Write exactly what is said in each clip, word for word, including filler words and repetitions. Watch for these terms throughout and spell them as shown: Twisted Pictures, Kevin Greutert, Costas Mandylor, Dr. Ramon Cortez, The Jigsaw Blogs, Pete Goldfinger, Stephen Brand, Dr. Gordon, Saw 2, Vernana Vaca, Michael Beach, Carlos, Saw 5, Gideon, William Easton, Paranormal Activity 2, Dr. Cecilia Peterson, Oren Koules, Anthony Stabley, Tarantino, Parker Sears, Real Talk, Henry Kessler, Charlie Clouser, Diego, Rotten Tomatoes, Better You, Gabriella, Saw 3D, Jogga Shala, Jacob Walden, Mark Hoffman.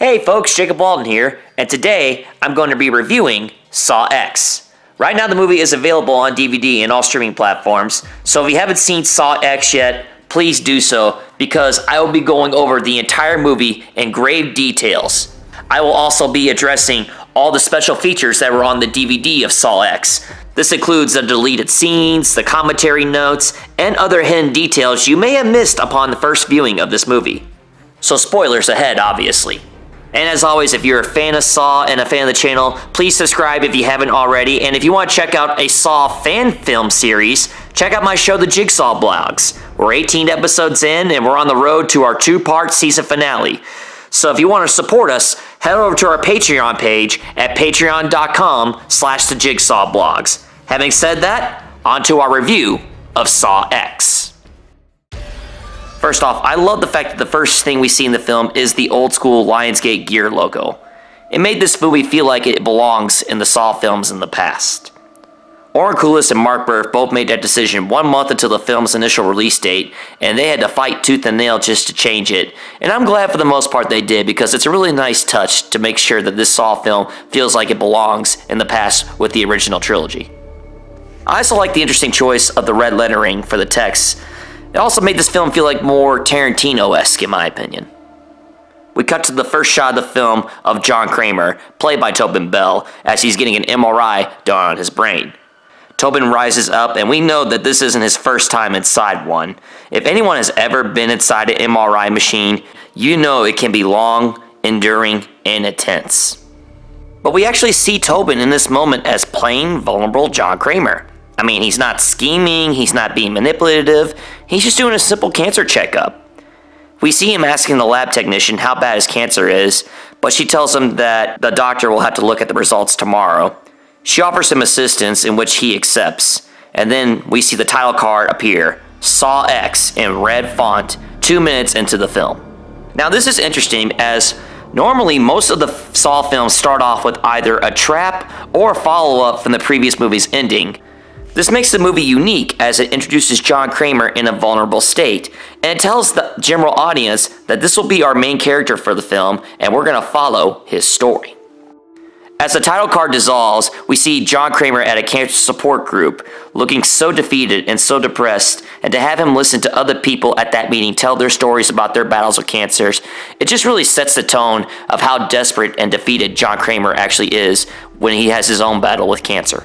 Hey folks, Jacob Walden here, and today I'm going to be reviewing Saw X. Right now the movie is available on D V D and all streaming platforms, so if you haven't seen Saw X yet, please do so, because I will be going over the entire movie in grave details. I will also be addressing all the special features that were on the D V D of Saw X. This includes the deleted scenes, the commentary notes, and other hidden details you may have missed upon the first viewing of this movie. So spoilers ahead, obviously. And as always, if you're a fan of Saw and a fan of the channel, please subscribe if you haven't already. And if you want to check out a Saw fan film series, check out my show, The Jigsaw Blogs. We're eighteen episodes in and we're on the road to our two-part season finale. So if you want to support us, head over to our Patreon page at patreon.com slash The Jigsaw Blogs. Having said that, on to our review of Saw X. First off, I love the fact that the first thing we see in the film is the old school Lionsgate gear logo. It made this movie feel like it belongs in the Saw films in the past. Oren Koules and Mark Burg both made that decision one month until the film's initial release date, and they had to fight tooth and nail just to change it. And I'm glad for the most part they did, because it's a really nice touch to make sure that this Saw film feels like it belongs in the past with the original trilogy. I also like the interesting choice of the red lettering for the text. It also made this film feel like more Tarantino-esque, in my opinion. We cut to the first shot of the film of John Kramer, played by Tobin Bell, as he's getting an M R I done on his brain. Tobin rises up, and we know that this isn't his first time inside one. If anyone has ever been inside an M R I machine, you know it can be long, enduring, and intense. But we actually see Tobin in this moment as plain, vulnerable John Kramer. I mean, he's not scheming, he's not being manipulative, he's just doing a simple cancer checkup. We see him asking the lab technician how bad his cancer is, but she tells him that the doctor will have to look at the results tomorrow. She offers him assistance, in which he accepts, and then we see the title card appear, Saw X, in red font, two minutes into the film. Now this is interesting, as normally most of the Saw films start off with either a trap or a follow-up from the previous movie's ending. This makes the movie unique, as it introduces John Kramer in a vulnerable state, and it tells the general audience that this will be our main character for the film and we're going to follow his story. As the title card dissolves, we see John Kramer at a cancer support group, looking so defeated and so depressed, and to have him listen to other people at that meeting tell their stories about their battles with cancers, it just really sets the tone of how desperate and defeated John Kramer actually is when he has his own battle with cancer.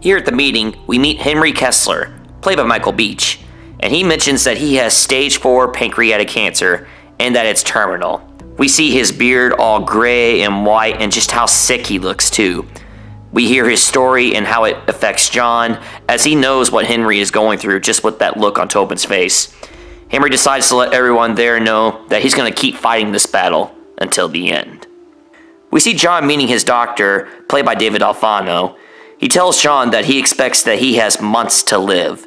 Here at the meeting, we meet Henry Kessler, played by Michael Beach, and he mentions that he has stage four pancreatic cancer and that it's terminal. We see his beard all gray and white and just how sick he looks too. We hear his story and how it affects John, as he knows what Henry is going through just with that look on Tobin's face. Henry decides to let everyone there know that he's going to keep fighting this battle until the end. We see John meeting his doctor, played by David Alfano. He tells John that he expects that he has months to live.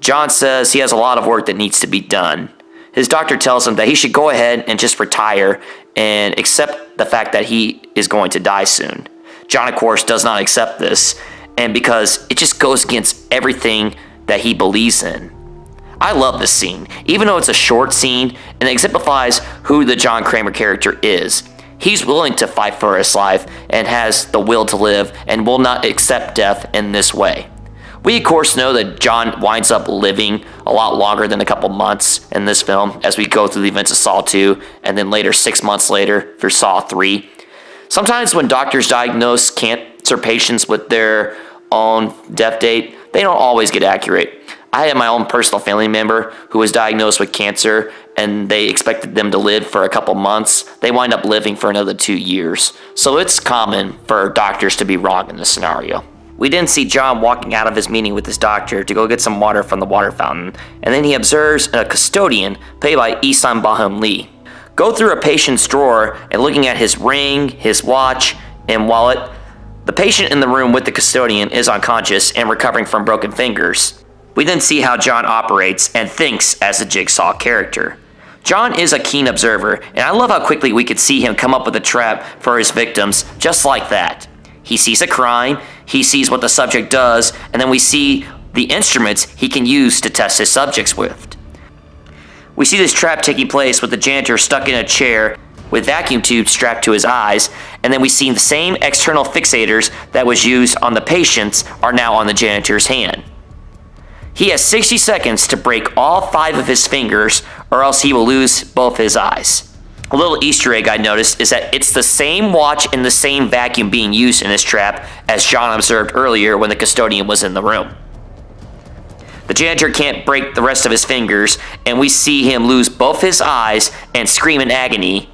John says he has a lot of work that needs to be done. His doctor tells him that he should go ahead and just retire and accept the fact that he is going to die soon. John, of course, does not accept this, and because it just goes against everything that he believes in. I love this scene, even though it's a short scene, and it exemplifies who the John Kramer character is. He's willing to fight for his life and has the will to live and will not accept death in this way. We of course know that John winds up living a lot longer than a couple months in this film, as we go through the events of Saw two and then later six months later for Saw three. Sometimes when doctors diagnose cancer patients with their own death date, they don't always get accurate. I had my own personal family member who was diagnosed with cancer, and they expected them to live for a couple months. They wind up living for another two years. So it's common for doctors to be wrong in this scenario. We then see John walking out of his meeting with his doctor to go get some water from the water fountain, and then he observes a custodian, played by Ihsan Bahum Lee, go through a patient's drawer and looking at his ring, his watch, and wallet. The patient in the room with the custodian is unconscious and recovering from broken fingers. We then see how John operates and thinks as a Jigsaw character. John is a keen observer, and I love how quickly we could see him come up with a trap for his victims just like that. He sees a crime, he sees what the subject does, and then we see the instruments he can use to test his subjects with. We see this trap taking place with the janitor stuck in a chair with vacuum tubes strapped to his eyes, and then we see the same external fixators that was used on the patients are now on the janitor's hand. He has sixty seconds to break all five of his fingers or else he will lose both his eyes. A little Easter egg I noticed is that it's the same watch and the same vacuum being used in this trap as John observed earlier when the custodian was in the room. The janitor can't break the rest of his fingers, and we see him lose both his eyes and scream in agony,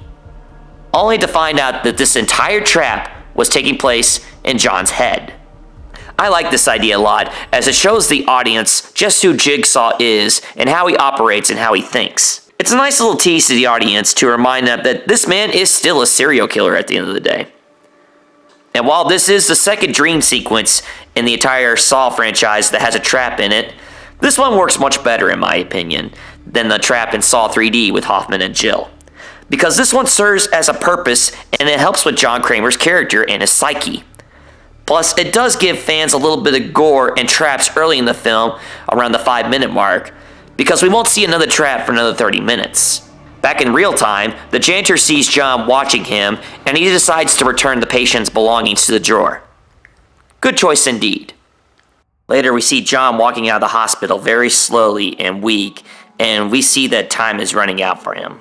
only to find out that this entire trap was taking place in John's head. I like this idea a lot, as it shows the audience just who Jigsaw is and how he operates and how he thinks. It's a nice little tease to the audience to remind them that this man is still a serial killer at the end of the day. And while this is the second dream sequence in the entire Saw franchise that has a trap in it, this one works much better, in my opinion, than the trap in Saw three D with Hoffman and Jill, because this one serves as a purpose and it helps with John Kramer's character and his psyche. Plus, it does give fans a little bit of gore and traps early in the film around the five minute mark, because we won't see another trap for another thirty minutes. Back in real time, the janitor sees John watching him and he decides to return the patient's belongings to the drawer. Good choice indeed. Later, we see John walking out of the hospital very slowly and weak, and we see that time is running out for him.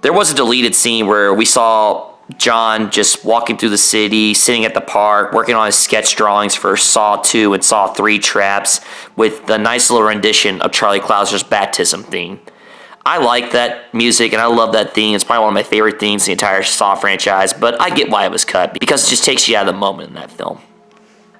There was a deleted scene where we saw John just walking through the city, sitting at the park, working on his sketch drawings for Saw two and Saw three traps with the nice little rendition of Charlie Clouser's baptism theme. I like that music and I love that theme. It's probably one of my favorite themes in the entire Saw franchise, but I get why it was cut because it just takes you out of the moment in that film.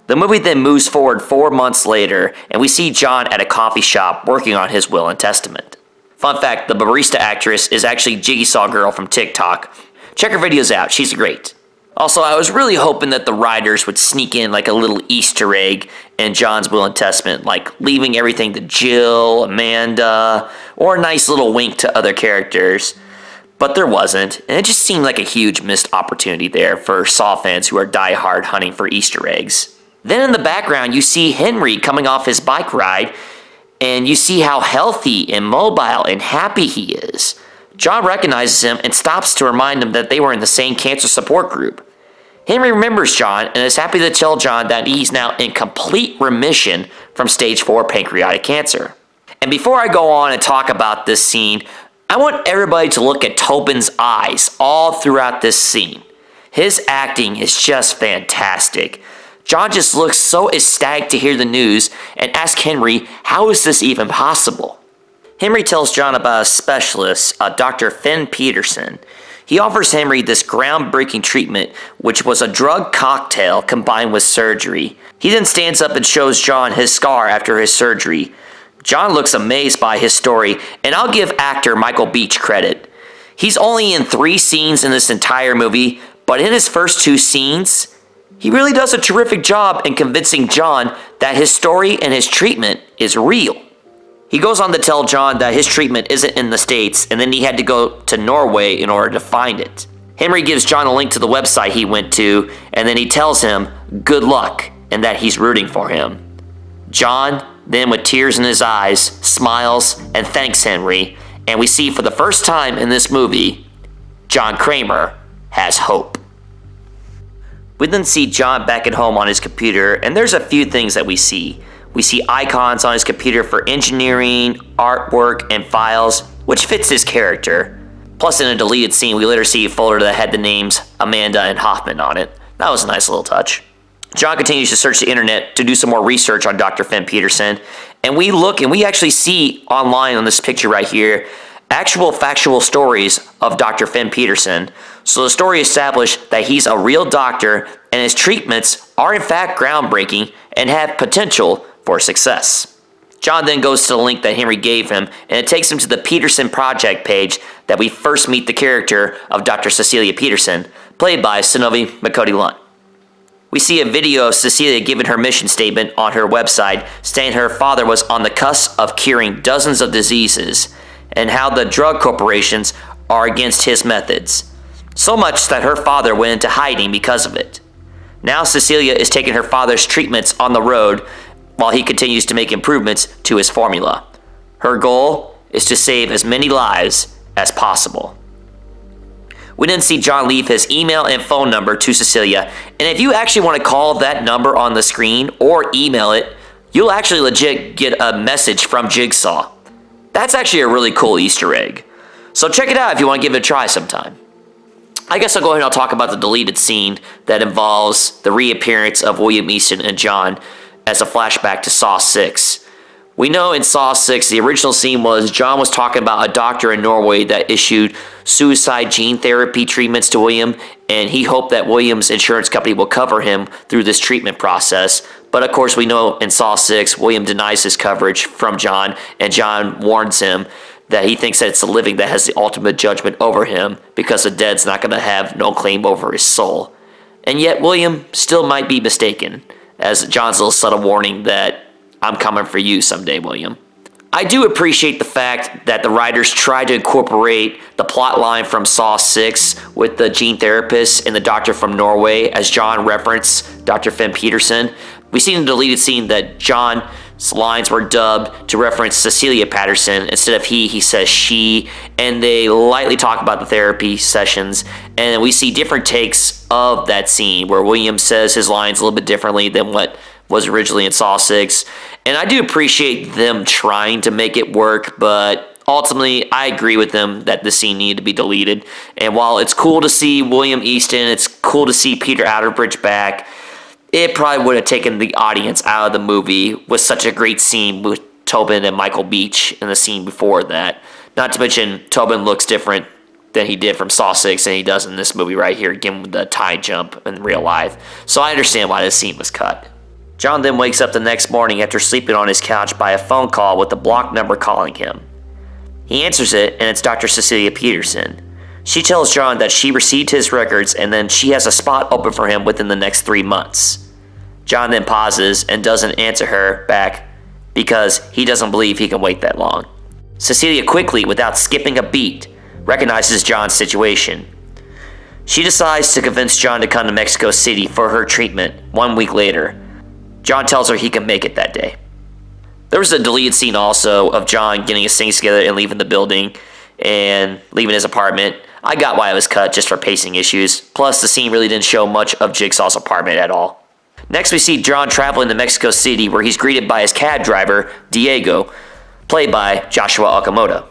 The movie then moves forward four months later, and we see John at a coffee shop working on his will and testament. Fun fact, the barista actress is actually Jigsaw Girl from TikTok. Check her videos out, she's great. Also, I was really hoping that the writers would sneak in like a little Easter egg in John's will and testament, like leaving everything to Jill, Amanda, or a nice little wink to other characters. But there wasn't, and it just seemed like a huge missed opportunity there for Saw fans who are diehard hunting for Easter eggs. Then in the background, you see Henry coming off his bike ride, and you see how healthy and mobile and happy he is. John recognizes him and stops to remind him that they were in the same cancer support group. Henry remembers John and is happy to tell John that he's now in complete remission from stage four pancreatic cancer. And before I go on and talk about this scene, I want everybody to look at Tobin's eyes all throughout this scene. His acting is just fantastic. John just looks so ecstatic to hear the news and asks Henry, how is this even possible? Henry tells John about a specialist, uh, Doctor Finn Pederson. He offers Henry this groundbreaking treatment, which was a drug cocktail combined with surgery. He then stands up and shows John his scar after his surgery. John looks amazed by his story, and I'll give actor Michael Beach credit. He's only in three scenes in this entire movie, but in his first two scenes, he really does a terrific job in convincing John that his story and his treatment is real. He goes on to tell John that his treatment isn't in the States and then he had to go to Norway in order to find it. Henry gives John a link to the website he went to, and then he tells him good luck and that he's rooting for him. John then, with tears in his eyes, smiles and thanks Henry, and we see for the first time in this movie, John Kramer has hope. We then see John back at home on his computer, and there's a few things that we see. We see icons on his computer for engineering, artwork, and files, which fits his character. Plus, in a deleted scene, we later see a folder that had the names Amanda and Hoffman on it. That was a nice little touch. John continues to search the internet to do some more research on Doctor Finn Pederson, and we look and we actually see online on this picture right here actual factual stories of Doctor Finn Pederson. So the story established that he's a real doctor and his treatments are in fact groundbreaking and have potential for success. John then goes to the link that Henry gave him, and it takes him to the Pederson Project page that we first meet the character of Doctor Cecilia Peterson, played by Synnøve Macody Lund. We see a video of Cecilia giving her mission statement on her website, saying her father was on the cusp of curing dozens of diseases and how the drug corporations are against his methods, so much that her father went into hiding because of it. Now Cecilia is taking her father's treatments on the road while he continues to make improvements to his formula. Her goal is to save as many lives as possible. We then see John leave his email and phone number to Cecilia, and if you actually want to call that number on the screen or email it, you'll actually legit get a message from Jigsaw. That's actually a really cool Easter egg. So check it out if you want to give it a try sometime. I guess I'll go ahead and I'll talk about the deleted scene that involves the reappearance of William Easton and John as a flashback to Saw six. We know in Saw six, the original scene was John was talking about a doctor in Norway that issued suicide gene therapy treatments to William, and he hoped that William's insurance company will cover him through this treatment process. But of course, we know in Saw six, William denies his coverage from John, and John warns him that he thinks that it's the living that has the ultimate judgment over him because the dead's not going to have no claim over his soul. And yet, William still might be mistaken, as John's little subtle warning that I'm coming for you someday, William. I do appreciate the fact that the writers tried to incorporate the plot line from Saw six with the gene therapist and the doctor from Norway, as John referenced Doctor Finn Pederson. We see in the deleted scene that John's lines were dubbed to reference Cecilia Peterson. Instead of he, he says she, and they lightly talk about the therapy sessions, and we see different takes of that scene where William says his lines a little bit differently than what was originally in Saw six, and I do appreciate them trying to make it work, but ultimately I agree with them that the scene needed to be deleted. And while it's cool to see William Easton, it's cool to see Peter Outerbridge back, it probably would have taken the audience out of the movie with such a great scene with Tobin and Michael Beach in the scene before that. Not to mention, Tobin looks different than he did from Saw six than he does in this movie right here, again with the tie jump in real life. So I understand why this scene was cut. John then wakes up the next morning after sleeping on his couch by a phone call with the blocked number calling him. He answers it, and it's Doctor Cecilia Peterson. She tells John that she received his records and then she has a spot open for him within the next three months. John then pauses and doesn't answer her back because he doesn't believe he can wait that long. Cecilia quickly, without skipping a beat, recognizes John's situation. She decides to convince John to come to Mexico City for her treatment one week later. John tells her he can make it that day. There was a deleted scene also of John getting his things together and leaving the building and leaving his apartment. I got why it was cut, just for pacing issues. Plus, the scene really didn't show much of Jigsaw's apartment at all. Next, we see John traveling to Mexico City, where he's greeted by his cab driver, Diego, played by Joshua Okamoto,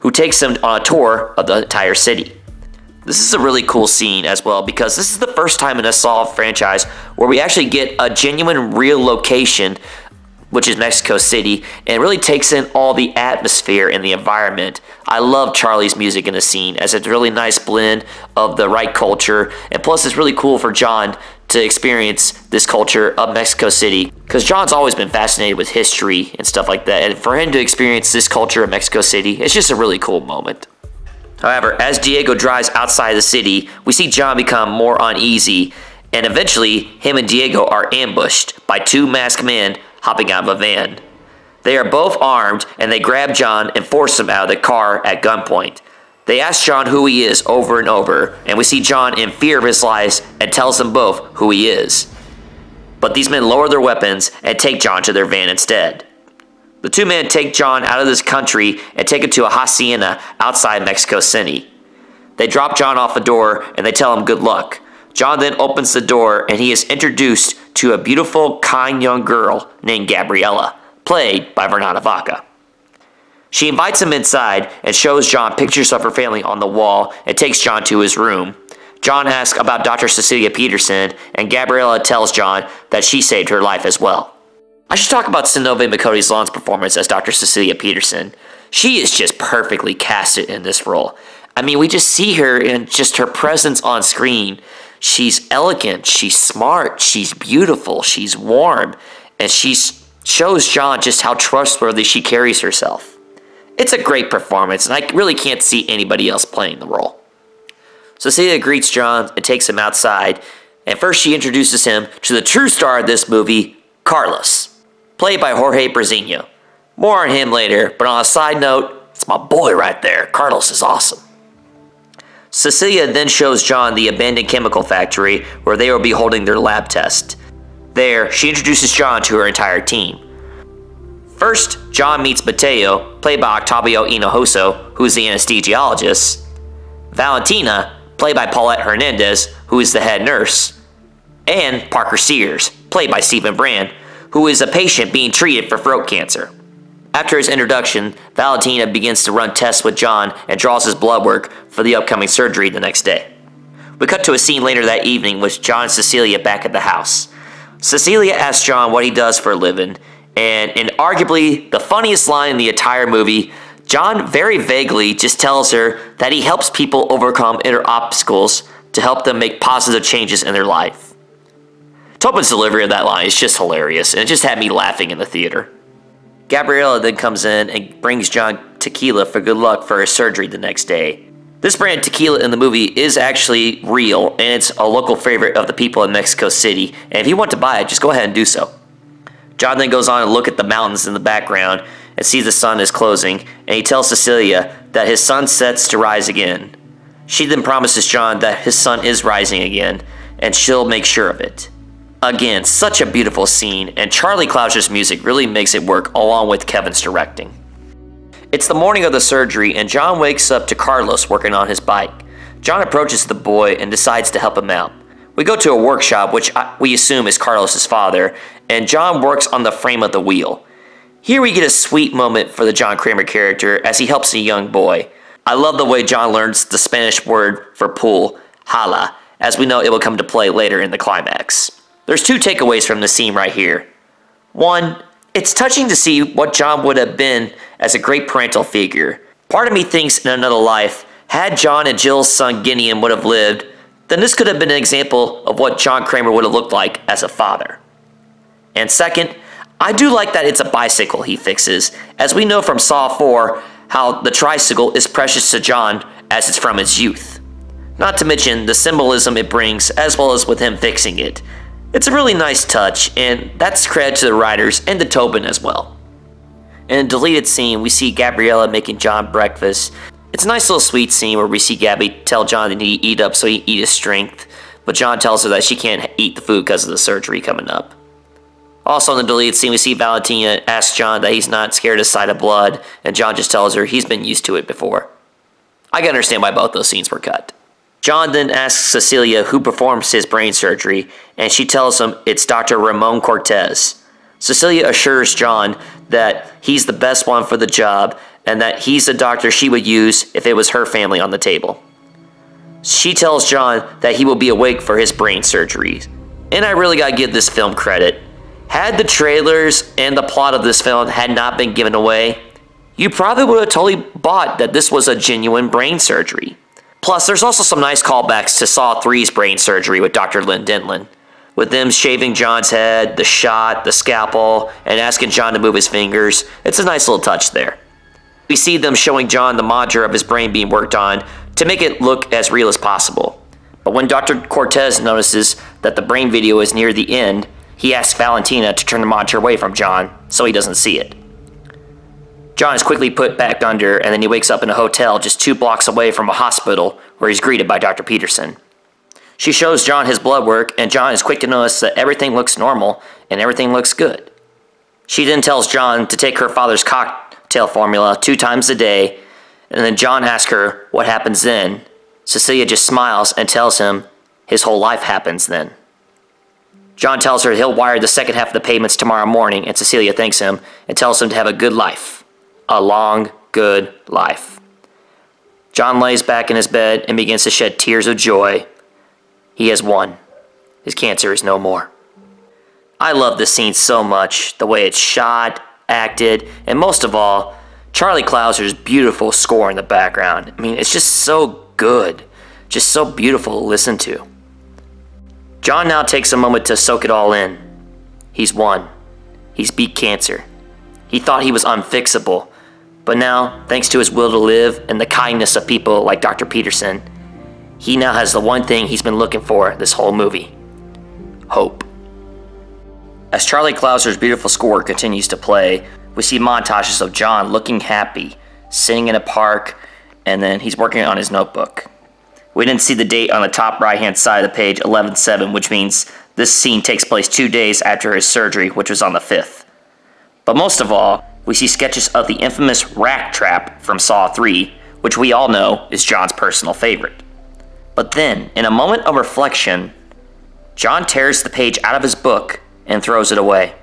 who takes him on a tour of the entire city. This is a really cool scene as well, because this is the first time in a Saw franchise where we actually get a genuine real location, which is Mexico City, and it really takes in all the atmosphere and the environment. I love Charlie's music in the scene, as it's a really nice blend of the right culture, and plus it's really cool for John to experience this culture of Mexico City, because John's always been fascinated with history and stuff like that, and for him to experience this culture of Mexico City, it's just a really cool moment. However, as Diego drives outside the city, we see John become more uneasy, and eventually, him and Diego are ambushed by two masked men hopping out of a van. They are both armed, and they grab John and force him out of the car at gunpoint. They ask John who he is over and over, and we see John in fear of his lies and tells them both who he is. But these men lower their weapons and take John to their van instead. The two men take John out of this country and take him to a hacienda outside Mexico City. They drop John off a door and they tell him good luck. John then opens the door and he is introduced to a beautiful, kind young girl named Gabriella, played by Vernana Vaca. She invites him inside and shows John pictures of her family on the wall and takes John to his room. John asks about Doctor Cecilia Peterson, and Gabriella tells John that she saved her life as well. I should talk about Synnøve Macody Lund's performance as Doctor Cecilia Peterson. She is just perfectly casted in this role. I mean, we just see her and just her presence on screen. She's elegant, she's smart, she's beautiful, she's warm, and she shows John just how trustworthy she carries herself. It's a great performance, and I really can't see anybody else playing the role. Cecilia greets John and takes him outside, and first she introduces him to the true star of this movie, Carlos, played by Jorge Brizino. More on him later, but on a side note, it's my boy right there. Carlos is awesome. Cecilia then shows John the abandoned chemical factory where they will be holding their lab test. There, she introduces John to her entire team. First, John meets Mateo, played by Octavio Hinojosa, who is the anesthesiologist, Valentina, played by Paulette Hernandez, who is the head nurse, and Parker Sears, played by Stephen Brand, who is a patient being treated for throat cancer. After his introduction, Valentina begins to run tests with John and draws his blood work for the upcoming surgery the next day. We cut to a scene later that evening with John and Cecilia back at the house. Cecilia asks John what he does for a living, and in arguably the funniest line in the entire movie, John very vaguely just tells her that he helps people overcome inner obstacles to help them make positive changes in their life. Tobin's delivery of that line is just hilarious, and it just had me laughing in the theater. Gabriella then comes in and brings John tequila for good luck for his surgery the next day. This brand of tequila in the movie is actually real, and it's a local favorite of the people in Mexico City, and if you want to buy it, just go ahead and do so. John then goes on to look at the mountains in the background and sees the sun is closing, and he tells Cecilia that his sun sets to rise again. She then promises John that his sun is rising again, and she'll make sure of it. Again, such a beautiful scene, and Charlie Clouser's music really makes it work along with Kevin's directing. It's the morning of the surgery, and John wakes up to Carlos working on his bike. John approaches the boy and decides to help him out. We go to a workshop, which I, we assume is Carlos's father, and John works on the frame of the wheel. Here we get a sweet moment for the John Kramer character as he helps a young boy. I love the way John learns the Spanish word for pool, hala, as we know it will come to play later in the climax. There's two takeaways from the scene right here. One, it's touching to see what John would have been as a great parental figure. Part of me thinks in another life, had John and Jill's son Gideon would have lived, then this could have been an example of what John Kramer would have looked like as a father. And second, I do like that it's a bicycle he fixes, as we know from Saw four how the tricycle is precious to John as it's from his youth. Not to mention the symbolism it brings as well as with him fixing it. It's a really nice touch, and that's credit to the writers and to Tobin as well. In a deleted scene, we see Gabriella making John breakfast. It's a nice little sweet scene where we see Gabby tell John that he needs to eat up so he can eat his strength, but John tells her that she can't eat the food because of the surgery coming up. Also in the deleted scene, we see Valentina ask John that he's not scared of the sight of blood, and John just tells her he's been used to it before. I can understand why both those scenes were cut. John then asks Cecilia who performs his brain surgery, and she tells him it's Doctor Ramon Cortez. Cecilia assures John that he's the best one for the job and that he's the doctor she would use if it was her family on the table. She tells John that he will be awake for his brain surgery. And I really gotta give this film credit. Had the trailers and the plot of this film had not been given away, you probably would have totally bought that this was a genuine brain surgery. Plus, there's also some nice callbacks to Saw three's brain surgery with Doctor Lynn Denlin, with them shaving John's head, the shot, the scalpel, and asking John to move his fingers. It's a nice little touch there. We see them showing John the monitor of his brain being worked on to make it look as real as possible. But when Doctor Cortez notices that the brain video is near the end, he asks Valentina to turn the monitor away from John so he doesn't see it. John is quickly put back under, and then he wakes up in a hotel just two blocks away from a hospital where he's greeted by Doctor Peterson. She shows John his blood work, and John is quick to notice that everything looks normal and everything looks good. She then tells John to take her father's cocktail formula two times a day, and then John asks her what happens then. Cecilia just smiles and tells him his whole life happens then. John tells her he'll wire the second half of the payments tomorrow morning, and Cecilia thanks him and tells him to have a good life. A long, good life. John lays back in his bed and begins to shed tears of joy. He has won. His cancer is no more. I love this scene so much, the way it's shot, acted, and most of all, Charlie Clouser's beautiful score in the background. I mean, it's just so good, just so beautiful to listen to. John now takes a moment to soak it all in. He's won. He's beat cancer. He thought he was unfixable. But now, thanks to his will to live and the kindness of people like Doctor Peterson, he now has the one thing he's been looking for this whole movie. Hope. As Charlie Clouser's beautiful score continues to play, we see montages of John looking happy, sitting in a park, and then he's working on his notebook. We didn't see the date on the top right-hand side of the page, eleven seven, which means this scene takes place two days after his surgery, which was on the fifth. But most of all, we see sketches of the infamous rat trap from Saw three, which we all know is John's personal favorite. But then, in a moment of reflection, John tears the page out of his book and throws it away.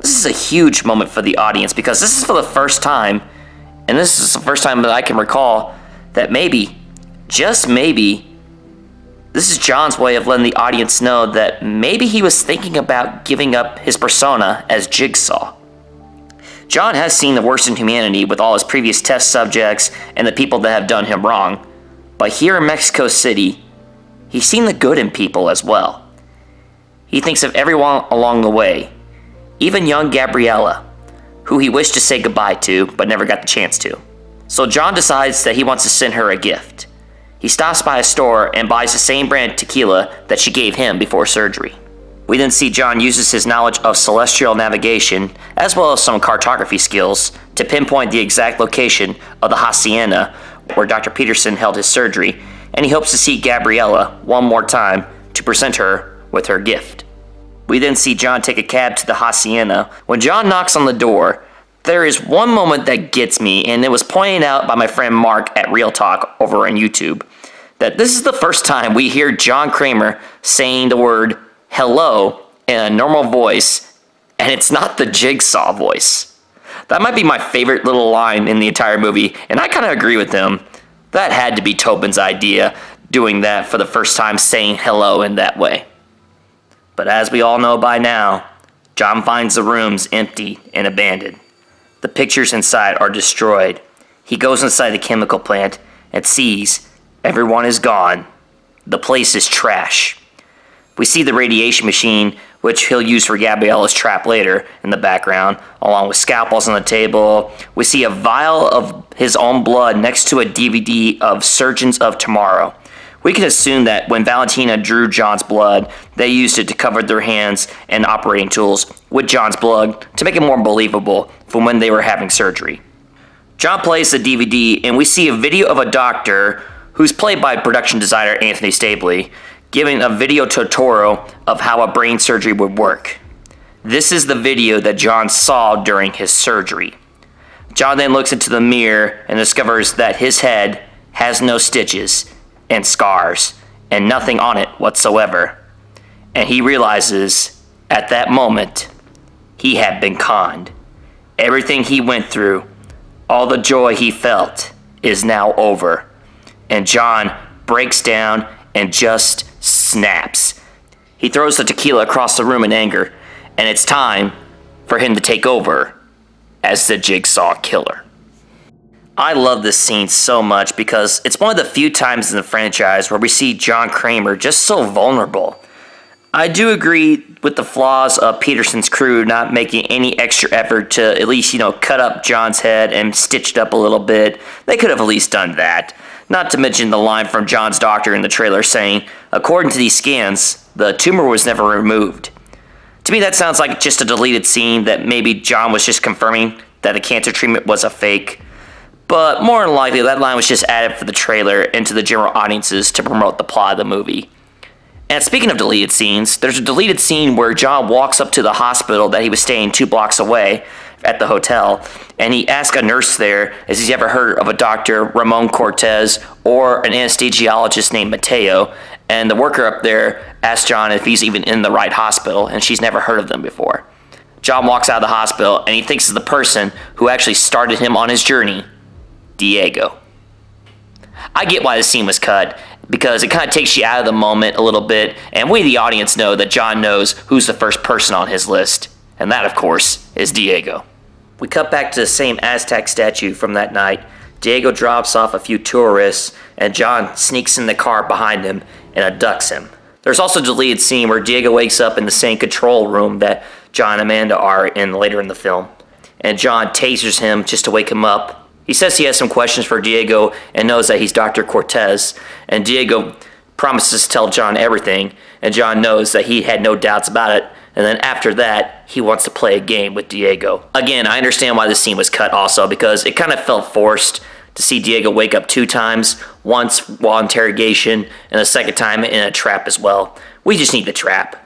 This is a huge moment for the audience because this is for the first time, and this is the first time that I can recall, that maybe, just maybe, this is John's way of letting the audience know that maybe he was thinking about giving up his persona as Jigsaw. John has seen the worst in humanity with all his previous test subjects and the people that have done him wrong, but here in Mexico City, he's seen the good in people as well. He thinks of everyone along the way, even young Gabriella, who he wished to say goodbye to but never got the chance to. So John decides that he wants to send her a gift. He stops by a store and buys the same brand tequila that she gave him before surgery. We then see John uses his knowledge of celestial navigation, as well as some cartography skills, to pinpoint the exact location of the hacienda where Doctor Peterson held his surgery, and he hopes to see Gabriella one more time to present her with her gift. We then see John take a cab to the hacienda. When John knocks on the door, there is one moment that gets me, and it was pointed out by my friend Mark at Real Talk over on YouTube, that this is the first time we hear John Kramer saying the word hello in a normal voice, and it's not the Jigsaw voice. That might be my favorite little line in the entire movie, and I kind of agree with him. That had to be Tobin's idea, doing that for the first time, saying hello in that way. But as we all know by now, John finds the rooms empty and abandoned. The pictures inside are destroyed. He goes inside the chemical plant and sees everyone is gone. The place is trash. We see the radiation machine, which he'll use for Gabriella's trap later, in the background, along with scalpels on the table. We see a vial of his own blood next to a D V D of Surgeons of Tomorrow. We can assume that when Valentina drew John's blood, they used it to cover their hands and operating tools with John's blood to make it more believable from when they were having surgery. John plays the D V D, and we see a video of a doctor, who's played by production designer Anthony Stabley, giving a video tutorial of how a brain surgery would work. This is the video that John saw during his surgery. John then looks into the mirror and discovers that his head has no stitches and scars and nothing on it whatsoever. And he realizes at that moment he had been conned. Everything he went through, all the joy he felt, is now over. And John breaks down and just snaps. He throws the tequila across the room in anger, and it's time for him to take over as the Jigsaw Killer. I love this scene so much because it's one of the few times in the franchise where we see John Kramer just so vulnerable. I do agree with the flaws of Peterson's crew not making any extra effort to at least, you know, cut up John's head and stitch it up a little bit. They could have at least done that. Not to mention the line from John's doctor in the trailer saying, according to these scans, the tumor was never removed. To me, that sounds like just a deleted scene that maybe John was just confirming that the cancer treatment was a fake. But more than likely, that line was just added for the trailer and to the general audiences to promote the plot of the movie. And speaking of deleted scenes, there's a deleted scene where John walks up to the hospital that he was staying two blocks away at the hotel, and he asks a nurse there if he's ever heard of a Doctor Ramon Cortez or an anesthesiologist named Mateo, and the worker up there asks John if he's even in the right hospital, and she's never heard of them before. John walks out of the hospital, and he thinks of the person who actually started him on his journey, Diego. I get why this scene was cut, because it kind of takes you out of the moment a little bit, and we the audience know that John knows who's the first person on his list, and that, of course, is Diego. We cut back to the same Aztec statue from that night. Diego drops off a few tourists, and John sneaks in the car behind him and abducts him. There's also a deleted scene where Diego wakes up in the same control room that John and Amanda are in later in the film, and John tasers him just to wake him up. He says he has some questions for Diego and knows that he's Doctor Cortez, and Diego promises to tell John everything, and John knows that he had no doubts about it, and then after that, he wants to play a game with Diego. Again, I understand why this scene was cut also, because it kind of felt forced to see Diego wake up two times, once while interrogation, and a second time in a trap as well. We just need the trap.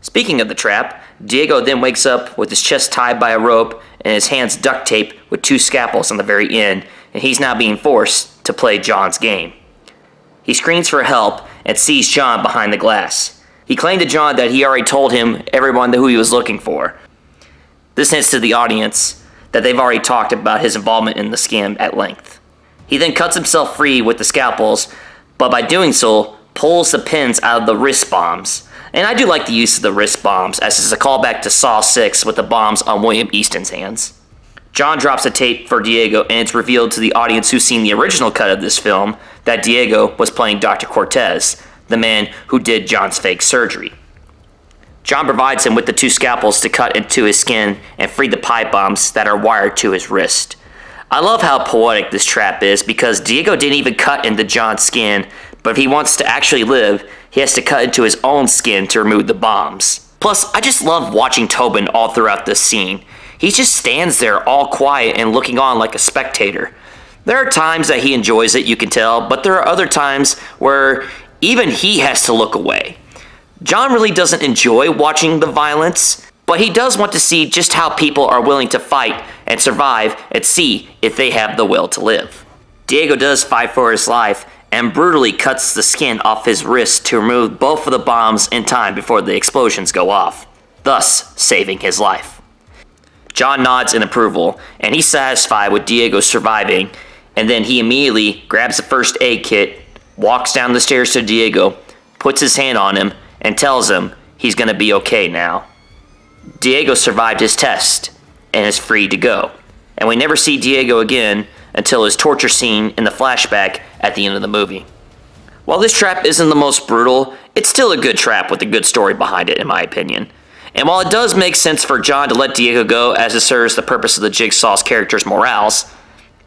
Speaking of the trap, Diego then wakes up with his chest tied by a rope and his hands duct taped with two scalpels on the very end, and he's now being forced to play John's game. He screams for help and sees John behind the glass. He claimed to John that he already told him everyone who he was looking for. This hints to the audience that they've already talked about his involvement in the scam at length. He then cuts himself free with the scalpels, but by doing so, pulls the pins out of the wrist bombs. And I do like the use of the wrist bombs, as it's a callback to Saw six with the bombs on William Easton's hands. John drops a tape for Diego, and it's revealed to the audience who's seen the original cut of this film that Diego was playing Doctor Cortez, the man who did John's fake surgery. John provides him with the two scalpels to cut into his skin and free the pipe bombs that are wired to his wrist. I love how poetic this trap is, because Diego didn't even cut into John's skin, but if he wants to actually live, he has to cut into his own skin to remove the bombs. Plus, I just love watching Tobin all throughout this scene. He just stands there all quiet and looking on like a spectator. There are times that he enjoys it, you can tell, but there are other times where even he has to look away. John really doesn't enjoy watching the violence, but he does want to see just how people are willing to fight and survive and see if they have the will to live. Diego does fight for his life and brutally cuts the skin off his wrist to remove both of the bombs in time before the explosions go off, thus saving his life. John nods in approval, and he's satisfied with Diego surviving, and then he immediately grabs the first aid kit, walks down the stairs to Diego, puts his hand on him, and tells him he's gonna be okay now. Diego survived his test, and is free to go, and we never see Diego again until his torture scene in the flashback at the end of the movie. While this trap isn't the most brutal, it's still a good trap with a good story behind it, in my opinion. And while it does make sense for John to let Diego go as it serves the purpose of the Jigsaw's character's morals,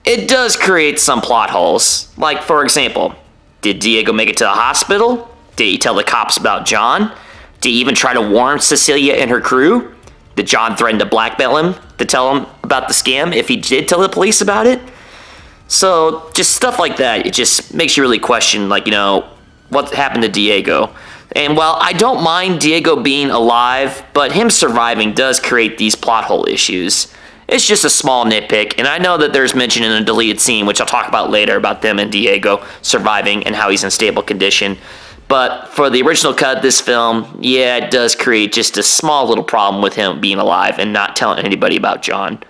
it does create some plot holes. Like, for example, did Diego make it to the hospital? Did he tell the cops about John? Did he even try to warn Cecilia and her crew? Did John threaten to blackmail him to tell him about the scam if he did tell the police about it? So, just stuff like that, it just makes you really question, like, you know, what happened to Diego? And while I don't mind Diego being alive, but him surviving does create these plot hole issues. It's just a small nitpick, and I know that there's mention in a deleted scene, which I'll talk about later, about them and Diego surviving and how he's in stable condition. But for the original cut of this film, yeah, it does create just a small little problem with him being alive and not telling anybody about John.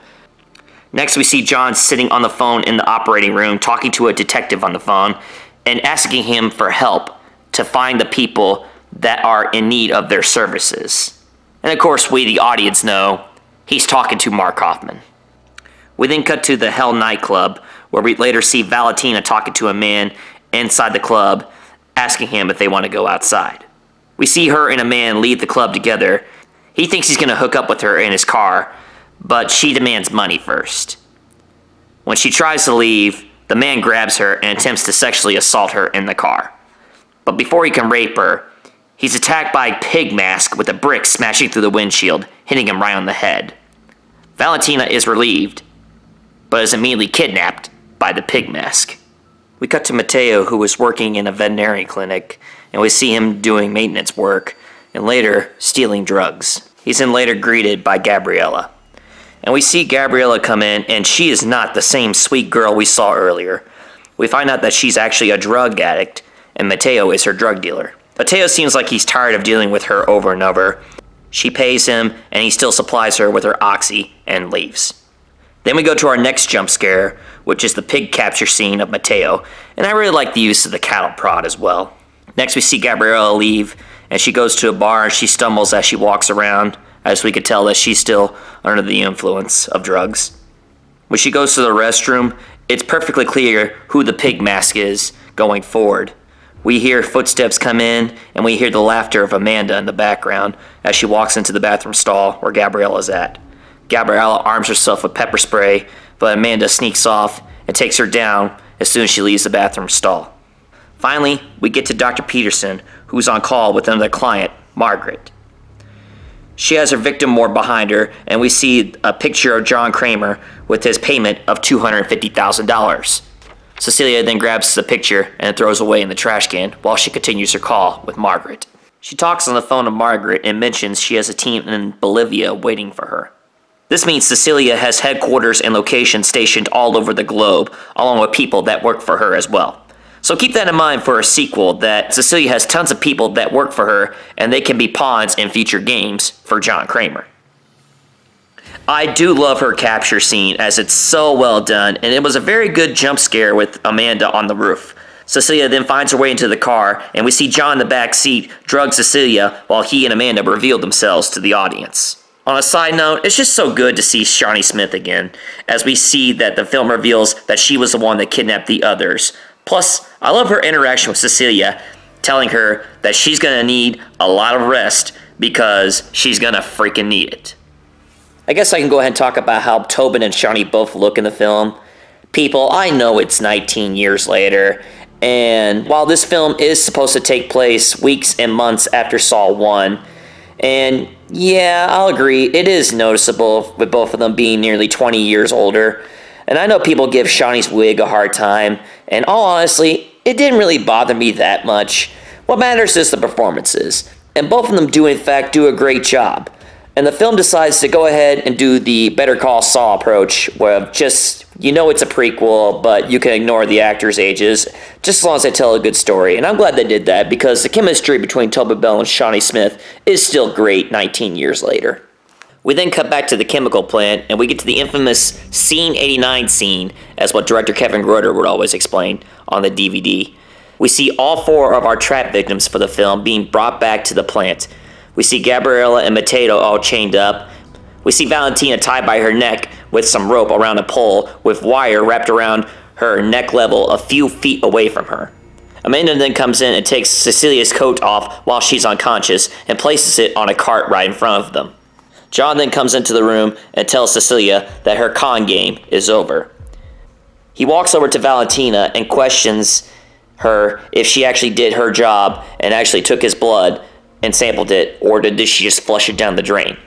Next, we see John sitting on the phone in the operating room, talking to a detective on the phone, and asking him for help to find the people that are in need of their services. And of course, we, the audience, know he's talking to Mark Hoffman. We then cut to the Hell nightclub, where we later see Valentina talking to a man inside the club, asking him if they want to go outside. We see her and a man leave the club together. He thinks he's going to hook up with her in his car, but she demands money first. When she tries to leave, the man grabs her and attempts to sexually assault her in the car. But before he can rape her, he's attacked by Pig Mask with a brick smashing through the windshield, hitting him right on the head. Valentina is relieved, but is immediately kidnapped by the Pig Mask. We cut to Mateo, who was working in a veterinary clinic, and we see him doing maintenance work, and later stealing drugs. He's then later greeted by Gabriella. And we see Gabriella come in, and she is not the same sweet girl we saw earlier. We find out that she's actually a drug addict, and Mateo is her drug dealer. Mateo seems like he's tired of dealing with her over and over. She pays him, and he still supplies her with her oxy and leaves. Then we go to our next jump scare, which is the pig capture scene of Mateo, and I really like the use of the cattle prod as well. Next we see Gabriella leave, and she goes to a bar and she stumbles as she walks around, as we could tell that she's still under the influence of drugs. When she goes to the restroom, it's perfectly clear who the Pig Mask is going forward. We hear footsteps come in, and we hear the laughter of Amanda in the background as she walks into the bathroom stall where Gabriella's at. Gabriella arms herself with pepper spray, but Amanda sneaks off and takes her down as soon as she leaves the bathroom stall. Finally, we get to Doctor Peterson, who's on call with another client, Margaret. She has her victim ward behind her, and we see a picture of John Kramer with his payment of two hundred fifty thousand dollars. Cecilia then grabs the picture and throws away in the trash can while she continues her call with Margaret. She talks on the phone to Margaret and mentions she has a team in Bolivia waiting for her. This means Cecilia has headquarters and locations stationed all over the globe, along with people that work for her as well. So keep that in mind for a sequel, that Cecilia has tons of people that work for her, and they can be pawns in future games for John Kramer. I do love her capture scene, as it's so well done, and it was a very good jump scare with Amanda on the roof. Cecilia then finds her way into the car, and we see John in the back seat drug Cecilia while he and Amanda reveal themselves to the audience. On a side note, it's just so good to see Shawnee Smith again, as we see that the film reveals that she was the one that kidnapped the others. Plus, I love her interaction with Cecilia, telling her that she's going to need a lot of rest because she's going to freaking need it. I guess I can go ahead and talk about how Tobin and Shawnee both look in the film. People, I know it's nineteen years later, and while this film is supposed to take place weeks and months after Saw one, and yeah, I'll agree, it is noticeable with both of them being nearly twenty years older. And I know people give Shawnee's wig a hard time, and all honestly, it didn't really bother me that much. What matters is the performances, and both of them do in fact do a great job. And the film decides to go ahead and do the Better Call Saul approach, where just, you know it's a prequel, but you can ignore the actors' ages, just as long as they tell a good story. And I'm glad they did that, because the chemistry between Tobin Bell and Shawnee Smith is still great nineteen years later. We then cut back to the chemical plant, and we get to the infamous Scene eighty-nine scene, as what director Kevin Greutert would always explain on the D V D. We see all four of our trap victims for the film being brought back to the plant. We see Gabriella and Mateo all chained up. We see Valentina tied by her neck with some rope around a pole with wire wrapped around her neck level a few feet away from her. Amanda then comes in and takes Cecilia's coat off while she's unconscious and places it on a cart right in front of them. John then comes into the room and tells Cecilia that her con game is over. He walks over to Valentina and questions her if she actually did her job and actually took his blood and sampled it, or did she just flush it down the drain?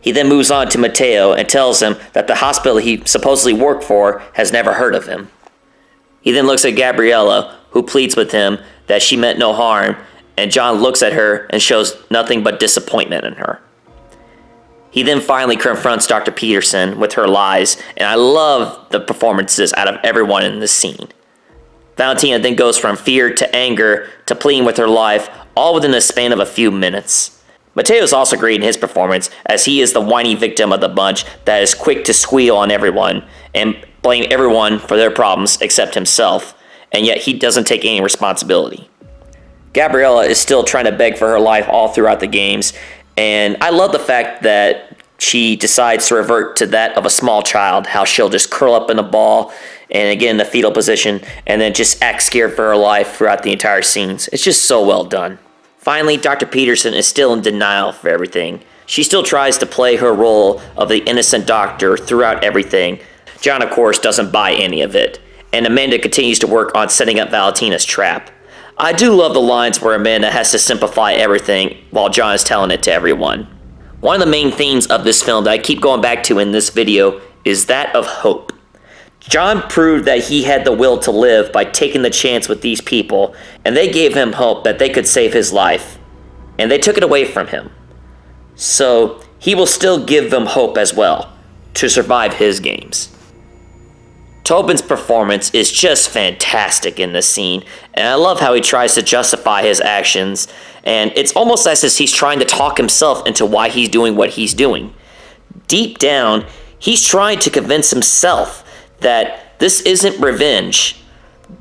He then moves on to Mateo and tells him that the hospital he supposedly worked for has never heard of him. He then looks at Gabriella, who pleads with him that she meant no harm, and John looks at her and shows nothing but disappointment in her. He then finally confronts Doctor Peterson with her lies, and I love the performances out of everyone in this scene. Valentina then goes from fear to anger to pleading with her life, all within the span of a few minutes. Mateo's also great in his performance, as he is the whiny victim of the bunch that is quick to squeal on everyone and blame everyone for their problems except himself, and yet he doesn't take any responsibility. Gabriella is still trying to beg for her life all throughout the games, and I love the fact that she decides to revert to that of a small child, how she'll just curl up in a ball and get in the fetal position, and then just act scared for her life throughout the entire scenes. It's just so well done. Finally, Doctor Peterson is still in denial for everything. She still tries to play her role of the innocent doctor throughout everything. John, of course, doesn't buy any of it, and Amanda continues to work on setting up Valentina's trap. I do love the lines where Amanda has to simplify everything while John is telling it to everyone. One of the main themes of this film that I keep going back to in this video is that of hope. John proved that he had the will to live by taking the chance with these people, and they gave him hope that they could save his life, and they took it away from him. So he will still give them hope as well to survive his games. Tobin's performance is just fantastic in this scene, and I love how he tries to justify his actions, and it's almost as if he's trying to talk himself into why he's doing what he's doing. Deep down, he's trying to convince himself that this isn't revenge.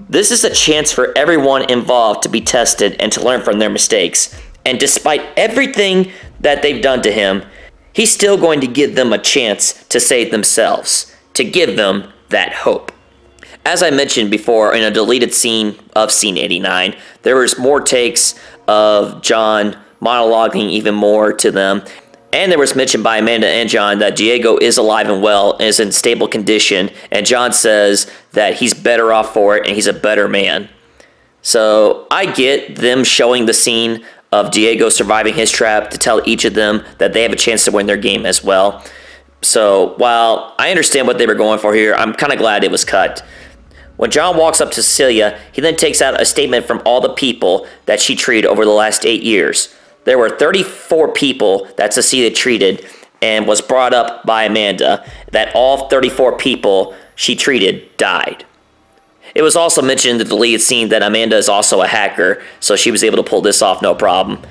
This is a chance for everyone involved to be tested and to learn from their mistakes. And despite everything that they've done to him, he's still going to give them a chance to save themselves, to give them that hope. As I mentioned before, in a deleted scene of Scene eighty-nine, there was more takes of John monologuing even more to them. And there was mention by Amanda and John that Diego is alive and well and is in stable condition, and John says that he's better off for it and he's a better man. So I get them showing the scene of Diego surviving his trap to tell each of them that they have a chance to win their game as well. So while I understand what they were going for here, I'm kind of glad it was cut. When John walks up to Cecilia, he then takes out a statement from all the people that she treated over the last eight years. There were thirty-four people that Cecilia treated and was brought up by Amanda, that all thirty-four people she treated died. It was also mentioned in the deleted scene that Amanda is also a hacker, so she was able to pull this off no problem.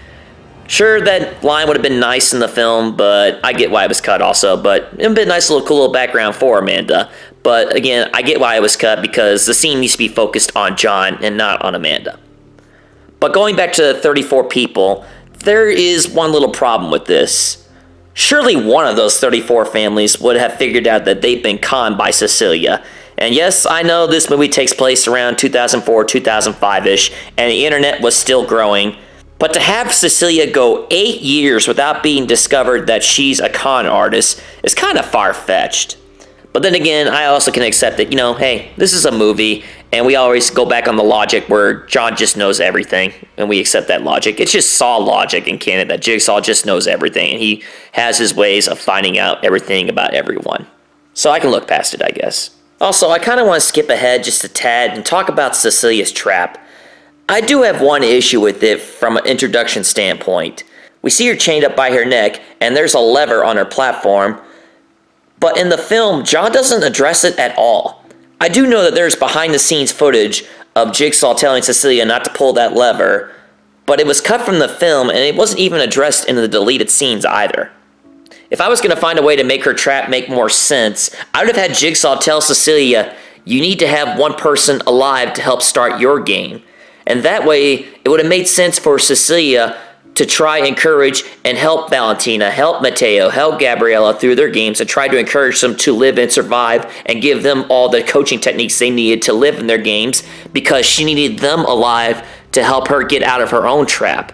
Sure, that line would have been nice in the film, but I get why it was cut also, but it would have been a nice little cool little background for Amanda. But again, I get why it was cut, because the scene needs to be focused on John and not on Amanda. But going back to the thirty-four people, there is one little problem with this. Surely one of those thirty-four families would have figured out that they've been conned by Cecilia. And yes, I know this movie takes place around two thousand four, two thousand five-ish, and the internet was still growing. But to have Cecilia go eight years without being discovered that she's a con artist is kind of far-fetched. But then again, I also can accept that, you know, hey, this is a movie, and we always go back on the logic where John just knows everything, and we accept that logic. It's just Saw logic in canon, that Jigsaw just knows everything, and he has his ways of finding out everything about everyone. So I can look past it, I guess. Also, I kind of want to skip ahead just a tad and talk about Cecilia's trap. I do have one issue with it from an introduction standpoint. We see her chained up by her neck, and there's a lever on her platform, but in the film, John doesn't address it at all. I do know that there's behind-the-scenes footage of Jigsaw telling Cecilia not to pull that lever, but it was cut from the film, and it wasn't even addressed in the deleted scenes either. If I was going to find a way to make her trap make more sense, I would have had Jigsaw tell Cecilia, you need to have one person alive to help start your game. And that way, it would have made sense for Cecilia to try and encourage and help Valentina, help Mateo, help Gabriella through their games, and try to encourage them to live and survive and give them all the coaching techniques they needed to live in their games, because she needed them alive to help her get out of her own trap.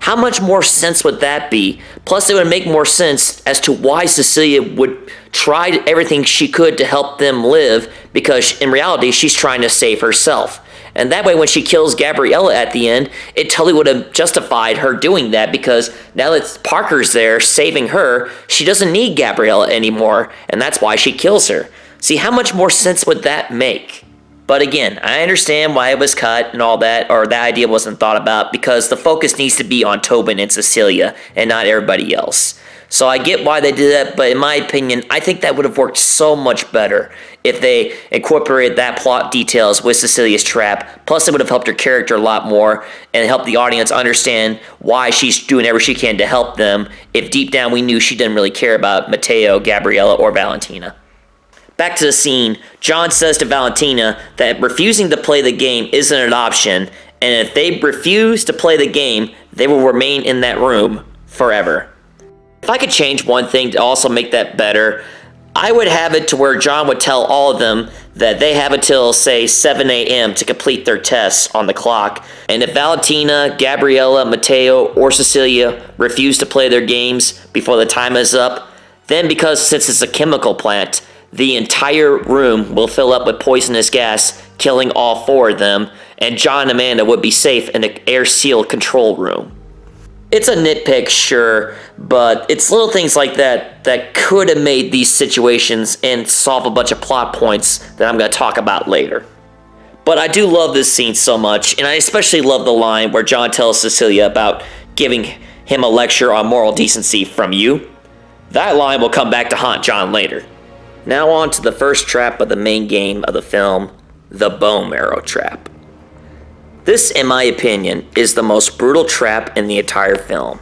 How much more sense would that be? Plus, it would make more sense as to why Cecilia would try everything she could to help them live, because in reality, she's trying to save herself. And that way, when she kills Gabriella at the end, it totally would have justified her doing that, because now that Parker's there saving her, she doesn't need Gabriella anymore, and that's why she kills her. See, how much more sense would that make? But again, I understand why it was cut and all that, or that idea wasn't thought about, because the focus needs to be on Tobin and Cecilia and not everybody else. So I get why they did that, but in my opinion, I think that would have worked so much better if they incorporated that plot details with Cecilia's trap. Plus, it would have helped her character a lot more and helped the audience understand why she's doing everything she can to help them, if deep down we knew she didn't really care about Mateo, Gabriella, or Valentina. Back to the scene, John says to Valentina that refusing to play the game isn't an option, and if they refuse to play the game, they will remain in that room forever. If I could change one thing to also make that better, I would have it to where John would tell all of them that they have until, say, seven A M to complete their tests on the clock, and if Valentina, Gabriella, Mateo, or Cecilia refuse to play their games before the time is up, then because since it's a chemical plant, the entire room will fill up with poisonous gas, killing all four of them, and John and Amanda would be safe in an air-sealed control room. It's a nitpick, sure, but it's little things like that that could have made these situations and solve a bunch of plot points that I'm going to talk about later. But I do love this scene so much, and I especially love the line where John tells Cecilia about giving him a lecture on moral decency from you. That line will come back to haunt John later. Now on to the first trap of the main game of the film, the bone marrow trap. This, in my opinion, is the most brutal trap in the entire film.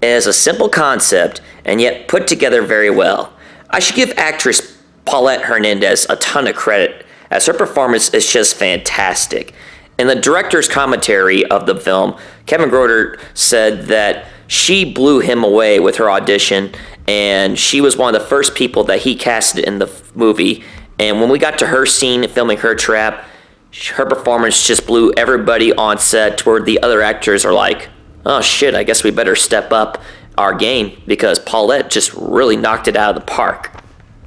It is a simple concept, and yet put together very well. I should give actress Paulette Hernandez a ton of credit, as her performance is just fantastic. In the director's commentary of the film, Kevin Greutert said that she blew him away with her audition, and she was one of the first people that he casted in the movie. And when we got to her scene filming her trap, her performance just blew everybody on set, toward the other actors are like, oh shit, I guess we better step up our game, because Paulette just really knocked it out of the park.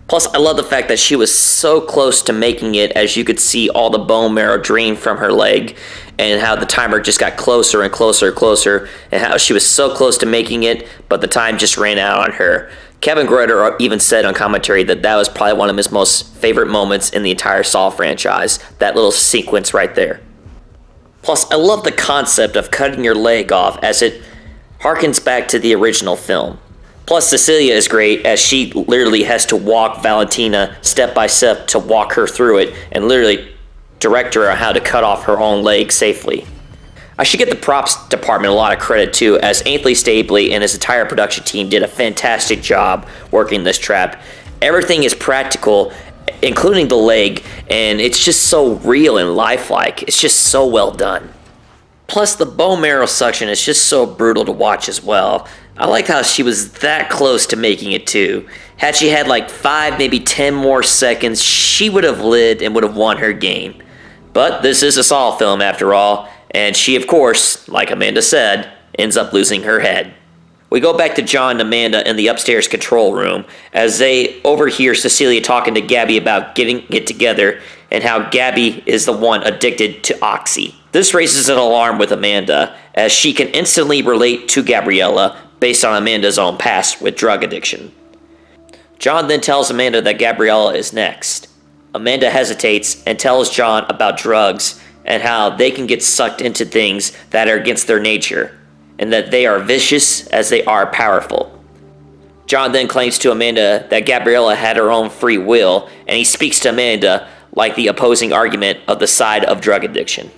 Plus, I love the fact that she was so close to making it, as you could see all the bone marrow drain from her leg, and how the timer just got closer and closer and closer, and how she was so close to making it, but the time just ran out on her. Kevin Greutert even said on commentary that that was probably one of his most favorite moments in the entire Saw franchise, that little sequence right there. Plus, I love the concept of cutting your leg off, as it harkens back to the original film. Plus, Cecilia is great, as she literally has to walk Valentina step by step to walk her through it, and literally direct her on how to cut off her own leg safely. I should get the props department a lot of credit too, as Anthony Stabley and his entire production team did a fantastic job working this trap. Everything is practical, including the leg, and it's just so real and lifelike. It's just so well done. Plus the bone marrow suction is just so brutal to watch as well. I like how she was that close to making it too. Had she had like five, maybe ten more seconds, she would have lived and would have won her game. But this is a Saw film after all. And she, of course, like Amanda said, ends up losing her head. We go back to John and Amanda in the upstairs control room as they overhear Cecilia talking to Gabby about getting it together and how Gabby is the one addicted to Oxy. This raises an alarm with Amanda as she can instantly relate to Gabriella based on Amanda's own past with drug addiction. John then tells Amanda that Gabriella is next. Amanda hesitates and tells John about drugs and how they can get sucked into things that are against their nature, and that they are vicious as they are powerful. John then claims to Amanda that Gabriella had her own free will, and he speaks to Amanda like the opposing argument of the side of drug addiction.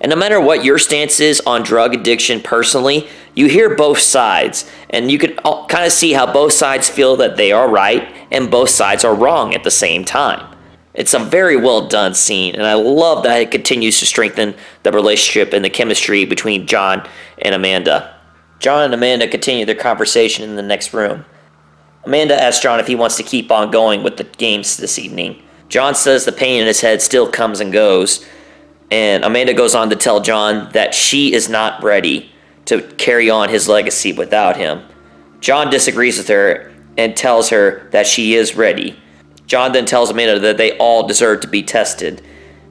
And no matter what your stance is on drug addiction personally, you hear both sides, and you can kind of see how both sides feel that they are right and both sides are wrong at the same time. It's a very well done scene, and I love that it continues to strengthen the relationship and the chemistry between John and Amanda. John and Amanda continue their conversation in the next room. Amanda asks John if he wants to keep on going with the games this evening. John says the pain in his head still comes and goes, and Amanda goes on to tell John that she is not ready to carry on his legacy without him. John disagrees with her and tells her that she is ready. John then tells Amanda that they all deserve to be tested.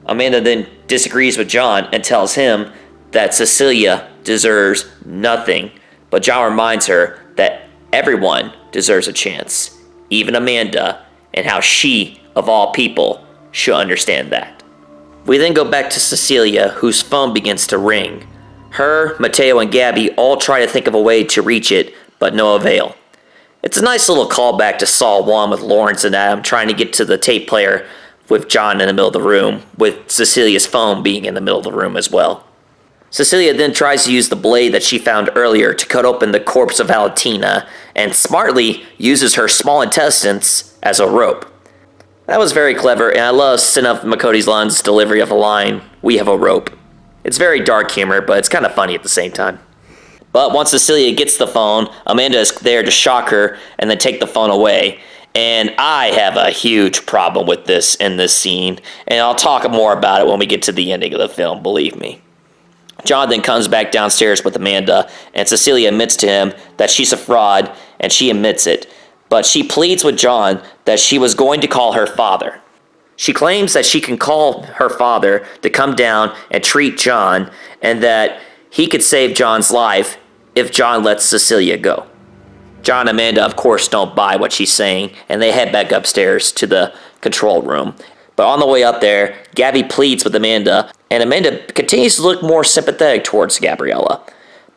Amanda then disagrees with John and tells him that Cecilia deserves nothing, but John reminds her that everyone deserves a chance, even Amanda, and how she, of all people, should understand that. We then go back to Cecilia, whose phone begins to ring. Her, Mateo, and Gabby all try to think of a way to reach it, but no avail. It's a nice little callback to Saw one with Lawrence and Adam trying to get to the tape player with John in the middle of the room, with Cecilia's phone being in the middle of the room as well. Cecilia then tries to use the blade that she found earlier to cut open the corpse of Valentina, and smartly uses her small intestines as a rope. That was very clever, and I love Synnøve Macody Lund's delivery of the line, "We have a rope." It's very dark humor, but it's kind of funny at the same time. But once Cecilia gets the phone, Amanda is there to shock her and then take the phone away. And I have a huge problem with this in this scene, and I'll talk more about it when we get to the ending of the film, believe me. John then comes back downstairs with Amanda, and Cecilia admits to him that she's a fraud, and she admits it. But she pleads with John that she was going to call her father. She claims that she can call her father to come down and treat John, and that he could save John's life if John lets Cecilia go. John and Amanda, of course, don't buy what she's saying, and they head back upstairs to the control room. But on the way up there, Gabby pleads with Amanda, and Amanda continues to look more sympathetic towards Gabriella.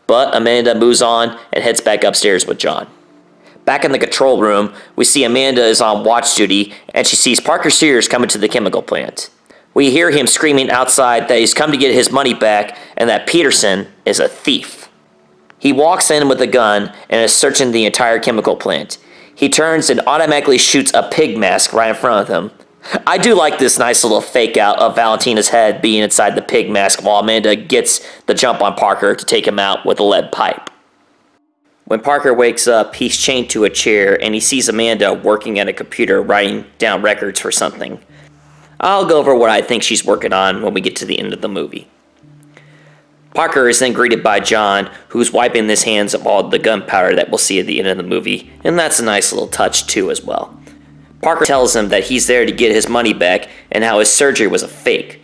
But Amanda moves on and heads back upstairs with John. Back in the control room, we see Amanda is on watch duty, and she sees Parker Sears coming to the chemical plant. We hear him screaming outside that he's come to get his money back and that Peterson is a thief. He walks in with a gun and is searching the entire chemical plant. He turns and automatically shoots a pig mask right in front of him. I do like this nice little fake out of Valentina's head being inside the pig mask while Amanda gets the jump on Parker to take him out with a lead pipe. When Parker wakes up, he's chained to a chair and he sees Amanda working at a computer writing down records for something. I'll go over what I think she's working on when we get to the end of the movie. Parker is then greeted by John, who's wiping his hands of all the gunpowder that we'll see at the end of the movie, and that's a nice little touch too as well. Parker tells him that he's there to get his money back and how his surgery was a fake.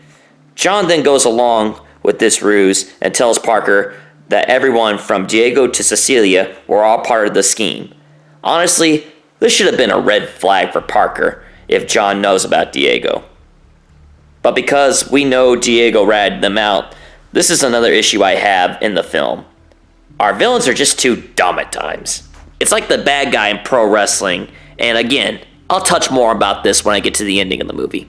John then goes along with this ruse and tells Parker that everyone from Diego to Cecilia were all part of the scheme. Honestly, this should have been a red flag for Parker if John knows about Diego. But because we know Diego ratted them out, this is another issue I have in the film. Our villains are just too dumb at times. It's like the bad guy in pro wrestling, and again, I'll touch more about this when I get to the ending of the movie.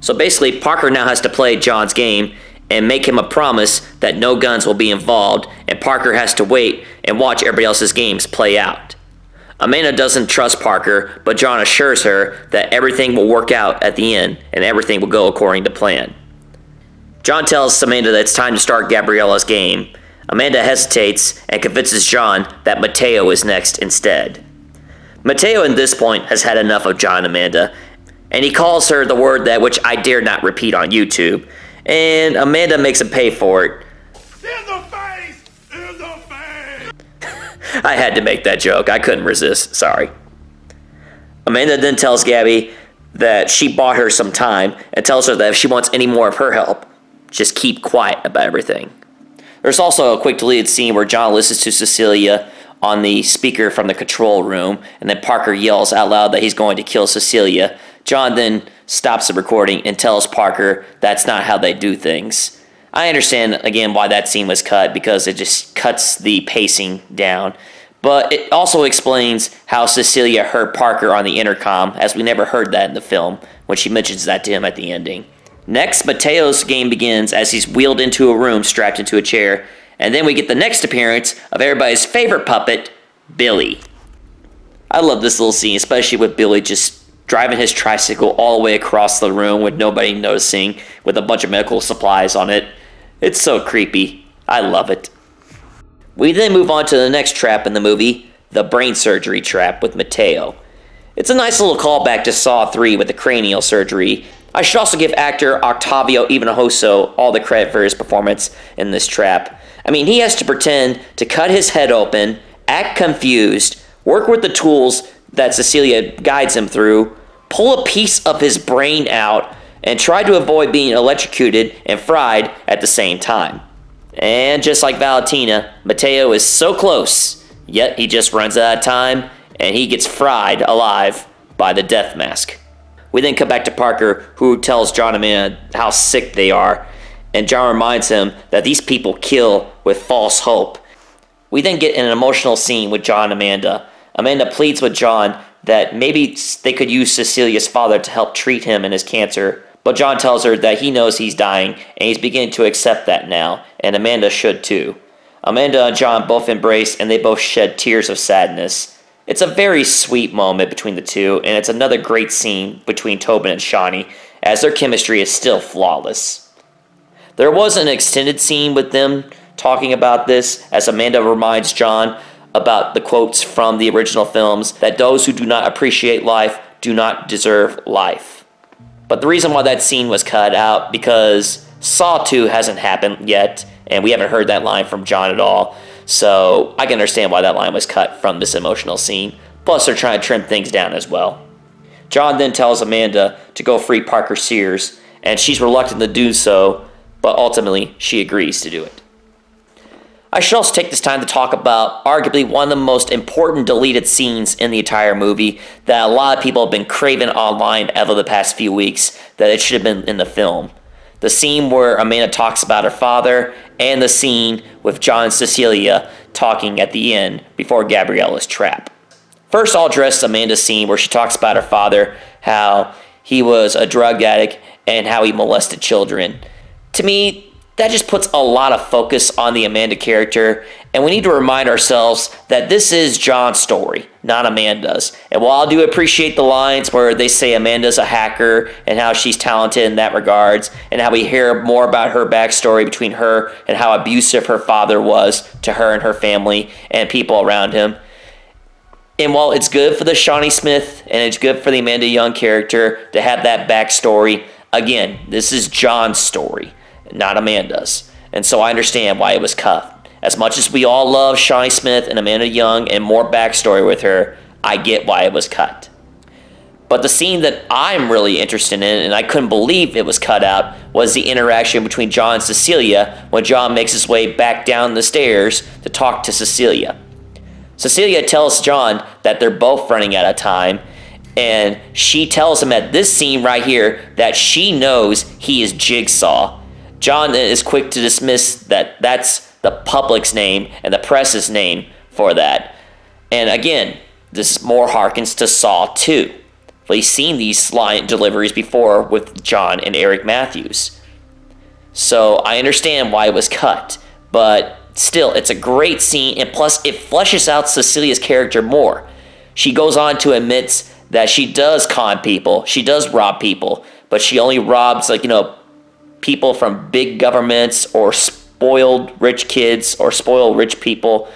So basically, Parker now has to play John's game and make him a promise that no guns will be involved, and Parker has to wait and watch everybody else's games play out. Amanda doesn't trust Parker, but John assures her that everything will work out at the end and everything will go according to plan. John tells Amanda that it's time to start Gabriella's game. Amanda hesitates and convinces John that Mateo is next instead. Mateo at this point has had enough of John and Amanda, and he calls her the word that which I dare not repeat on YouTube, and Amanda makes him pay for it. In the face! In the face! I had to make that joke. I couldn't resist. Sorry. Amanda then tells Gabby that she bought her some time and tells her that if she wants any more of her help, just keep quiet about everything. There's also a quick deleted scene where John listens to Cecilia on the speaker from the control room, and then Parker yells out loud that he's going to kill Cecilia. John then stops the recording and tells Parker that's not how they do things. I understand, again, why that scene was cut, because it just cuts the pacing down. But it also explains how Cecilia heard Parker on the intercom, as we never heard that in the film, when she mentions that to him at the ending. Next, Mateo's game begins as he's wheeled into a room strapped into a chair, and then we get the next appearance of everybody's favorite puppet, Billy. I love this little scene, especially with Billy just driving his tricycle all the way across the room with nobody noticing, with a bunch of medical supplies on it. It's so creepy. I love it. We then move on to the next trap in the movie, the brain surgery trap with Mateo. It's a nice little callback to Saw three with the cranial surgery. I should also give actor Octavio Ivanohoso all the credit for his performance in this trap. I mean, he has to pretend to cut his head open, act confused, work with the tools that Cecilia guides him through, pull a piece of his brain out, and try to avoid being electrocuted and fried at the same time. And just like Valentina, Mateo is so close, yet he just runs out of time, and he gets fried alive by the death mask. We then come back to Parker, who tells John and Amanda how sick they are, and John reminds him that these people kill with false hope. We then get an emotional scene with John and Amanda. Amanda pleads with John that maybe they could use Cecilia's father to help treat him and his cancer, but John tells her that he knows he's dying, and he's beginning to accept that now, and Amanda should too. Amanda and John both embrace, and they both shed tears of sadness. It's a very sweet moment between the two, and it's another great scene between Tobin and Shawnee, as their chemistry is still flawless. There was an extended scene with them talking about this, as Amanda reminds John about the quotes from the original films, that those who do not appreciate life do not deserve life. But the reason why that scene was cut out, because Saw two hasn't happened yet, and we haven't heard that line from John at all, so I can understand why that line was cut from this emotional scene. Plus, they're trying to trim things down as well. John then tells Amanda to go free Parker Sears, and she's reluctant to do so, but ultimately she agrees to do it. I should also take this time to talk about arguably one of the most important deleted scenes in the entire movie that a lot of people have been craving online over the past few weeks, that it should have been in the film. The scene where Amanda talks about her father, and the scene with John and Cecilia talking at the end before Gabriella's trap. First, I'll address Amanda's scene where she talks about her father, how he was a drug addict and how he molested children. To me, that just puts a lot of focus on the Amanda character, and we need to remind ourselves that this is John's story, not Amanda's. And while I do appreciate the lines where they say Amanda's a hacker and how she's talented in that regards, and how we hear more about her backstory between her and how abusive her father was to her and her family and people around him. And while it's good for the Shawnee Smith and it's good for the Amanda Young character to have that backstory, again, this is John's story, not Amanda's. And so I understand why it was cut. As much as we all love Shawnee Smith and Amanda Young and more backstory with her, I get why it was cut. But the scene that I'm really interested in, and I couldn't believe it was cut out, was the interaction between John and Cecilia when John makes his way back down the stairs to talk to Cecilia. Cecilia tells John that they're both running out of time, and she tells him at this scene right here that she knows he is Jigsaw. John is quick to dismiss that that's the public's name and the press's name for that. And again, this more harkens to Saw two. He's seen these line deliveries before with John and Eric Matthews. So I understand why it was cut, but still, it's a great scene, and plus it fleshes out Cecilia's character more. She goes on to admit that she does con people, she does rob people, but she only robs, like, you know, people from big governments or spoiled rich kids or spoiled rich people,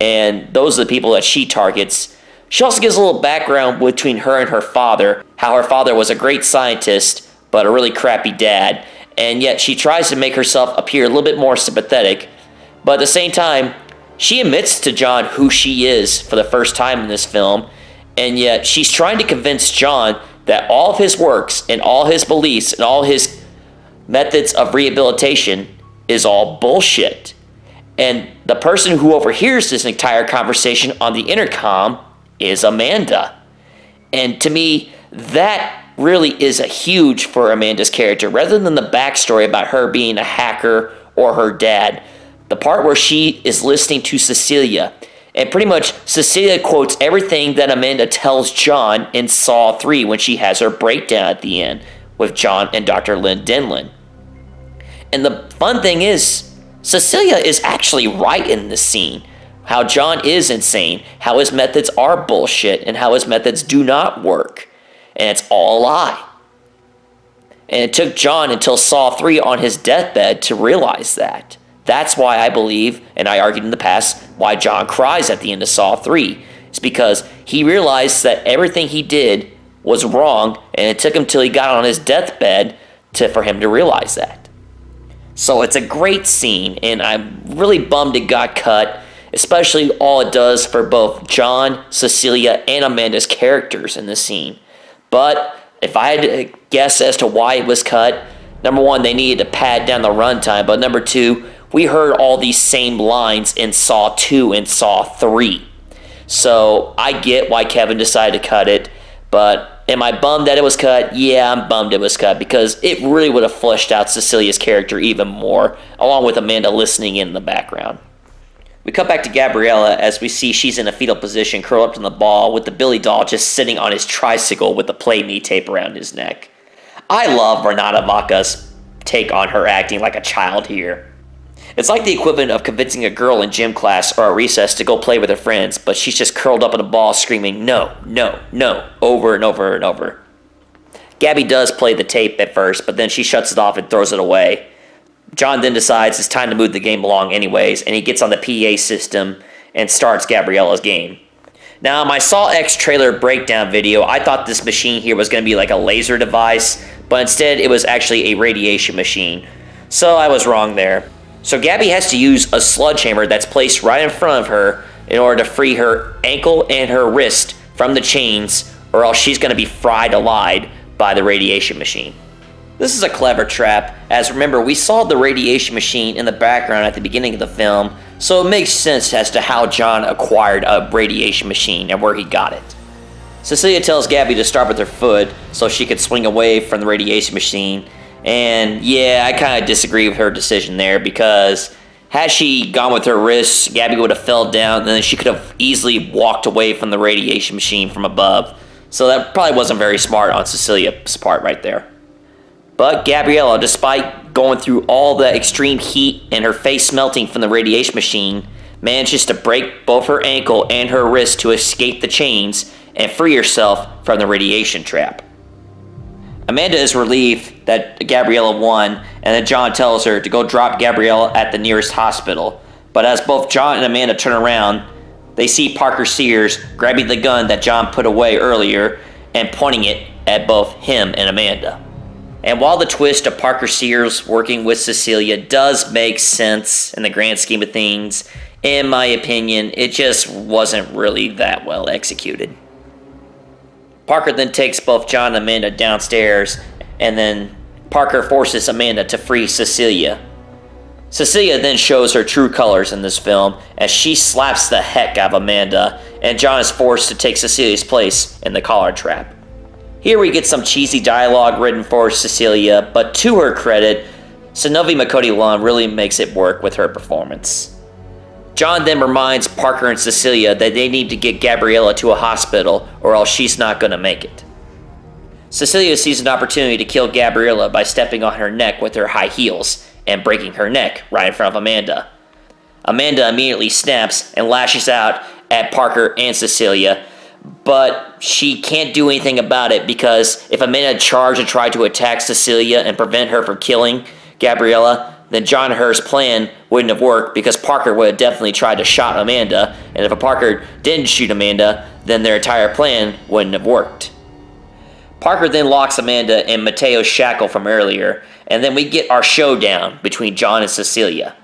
and those are the people that she targets. She also gives a little background between her and her father, how her father was a great scientist, but a really crappy dad, and yet she tries to make herself appear a little bit more sympathetic, but at the same time, she admits to John who she is for the first time in this film, and yet she's trying to convince John that all of his works and all his beliefs and all his methods of rehabilitation is all bullshit. And the person who overhears this entire conversation on the intercom is Amanda. And to me, that really is a huge for Amanda's character. Rather than the backstory about her being a hacker or her dad, the part where she is listening to Cecilia, and pretty much Cecilia quotes everything that Amanda tells John in Saw three when she has her breakdown at the end with John and Doctor Lynn Denlin. And the fun thing is, Cecilia is actually right in this scene. How John is insane, how his methods are bullshit, and how his methods do not work. And it's all a lie. And it took John until Saw three on his deathbed to realize that. That's why I believe, and I argued in the past, why John cries at the end of Saw three. It's because he realized that everything he did was wrong, and it took him till he got on his deathbed to, for him to realize that. So it's a great scene, and I'm really bummed it got cut, especially all it does for both John, Cecilia, and Amanda's characters in this scene. But if I had to guess as to why it was cut, number one, they needed to pad down the runtime, but number two, we heard all these same lines in Saw two and Saw three. So I get why Kevin decided to cut it, but am I bummed that it was cut? Yeah, I'm bummed it was cut because it really would have fleshed out Cecilia's character even more, along with Amanda listening in the background. We cut back to Gabriella as we see she's in a fetal position curled up in the ball with the Billy doll just sitting on his tricycle with the Play Me tape around his neck. I love Renata Vaca's take on her acting like a child here. It's like the equivalent of convincing a girl in gym class or a recess to go play with her friends, but she's just curled up in a ball screaming, no, no, no, over and over and over. Gabby does play the tape at first, but then she shuts it off and throws it away. John then decides it's time to move the game along anyways, and he gets on the P A system and starts Gabriella's game. Now, my Saw ex trailer breakdown video, I thought this machine here was going to be like a laser device, but instead it was actually a radiation machine. So I was wrong there. So Gabby has to use a sledgehammer that's placed right in front of her in order to free her ankle and her wrist from the chains, or else she's going to be fried alive by the radiation machine. This is a clever trap, as remember we saw the radiation machine in the background at the beginning of the film, so it makes sense as to how John acquired a radiation machine and where he got it. Cecilia tells Gabby to start with her foot so she could swing away from the radiation machine. And yeah, I kind of disagree with her decision there because had she gone with her wrists, Gabby would have fell down and then she could have easily walked away from the radiation machine from above. So that probably wasn't very smart on Cecilia's part right there. But Gabriella, despite going through all the extreme heat and her face melting from the radiation machine, manages to break both her ankle and her wrist to escape the chains and free herself from the radiation trap. Amanda is relieved that Gabriella won, and then John tells her to go drop Gabriella at the nearest hospital. But as both John and Amanda turn around, they see Parker Sears grabbing the gun that John put away earlier and pointing it at both him and Amanda. And while the twist of Parker Sears working with Cecilia does make sense in the grand scheme of things, in my opinion, it just wasn't really that well executed. Parker then takes both John and Amanda downstairs, and then Parker forces Amanda to free Cecilia. Cecilia then shows her true colors in this film as she slaps the heck out of Amanda, and John is forced to take Cecilia's place in the collar trap. Here we get some cheesy dialogue written for Cecilia, but to her credit, Synnøve Macody Lund really makes it work with her performance. John then reminds Parker and Cecilia that they need to get Gabriella to a hospital or else she's not going to make it. Cecilia sees an opportunity to kill Gabriella by stepping on her neck with her high heels and breaking her neck right in front of Amanda. Amanda immediately snaps and lashes out at Parker and Cecilia, but she can't do anything about it because if Amanda charged and tried to attack Cecilia and prevent her from killing Gabriella, then John Hurt's plan wouldn't have worked because Parker would have definitely tried to shot Amanda, and if a Parker didn't shoot Amanda, then their entire plan wouldn't have worked. Parker then locks Amanda in Mateo's shackle from earlier, and then we get our showdown between John and Cecilia.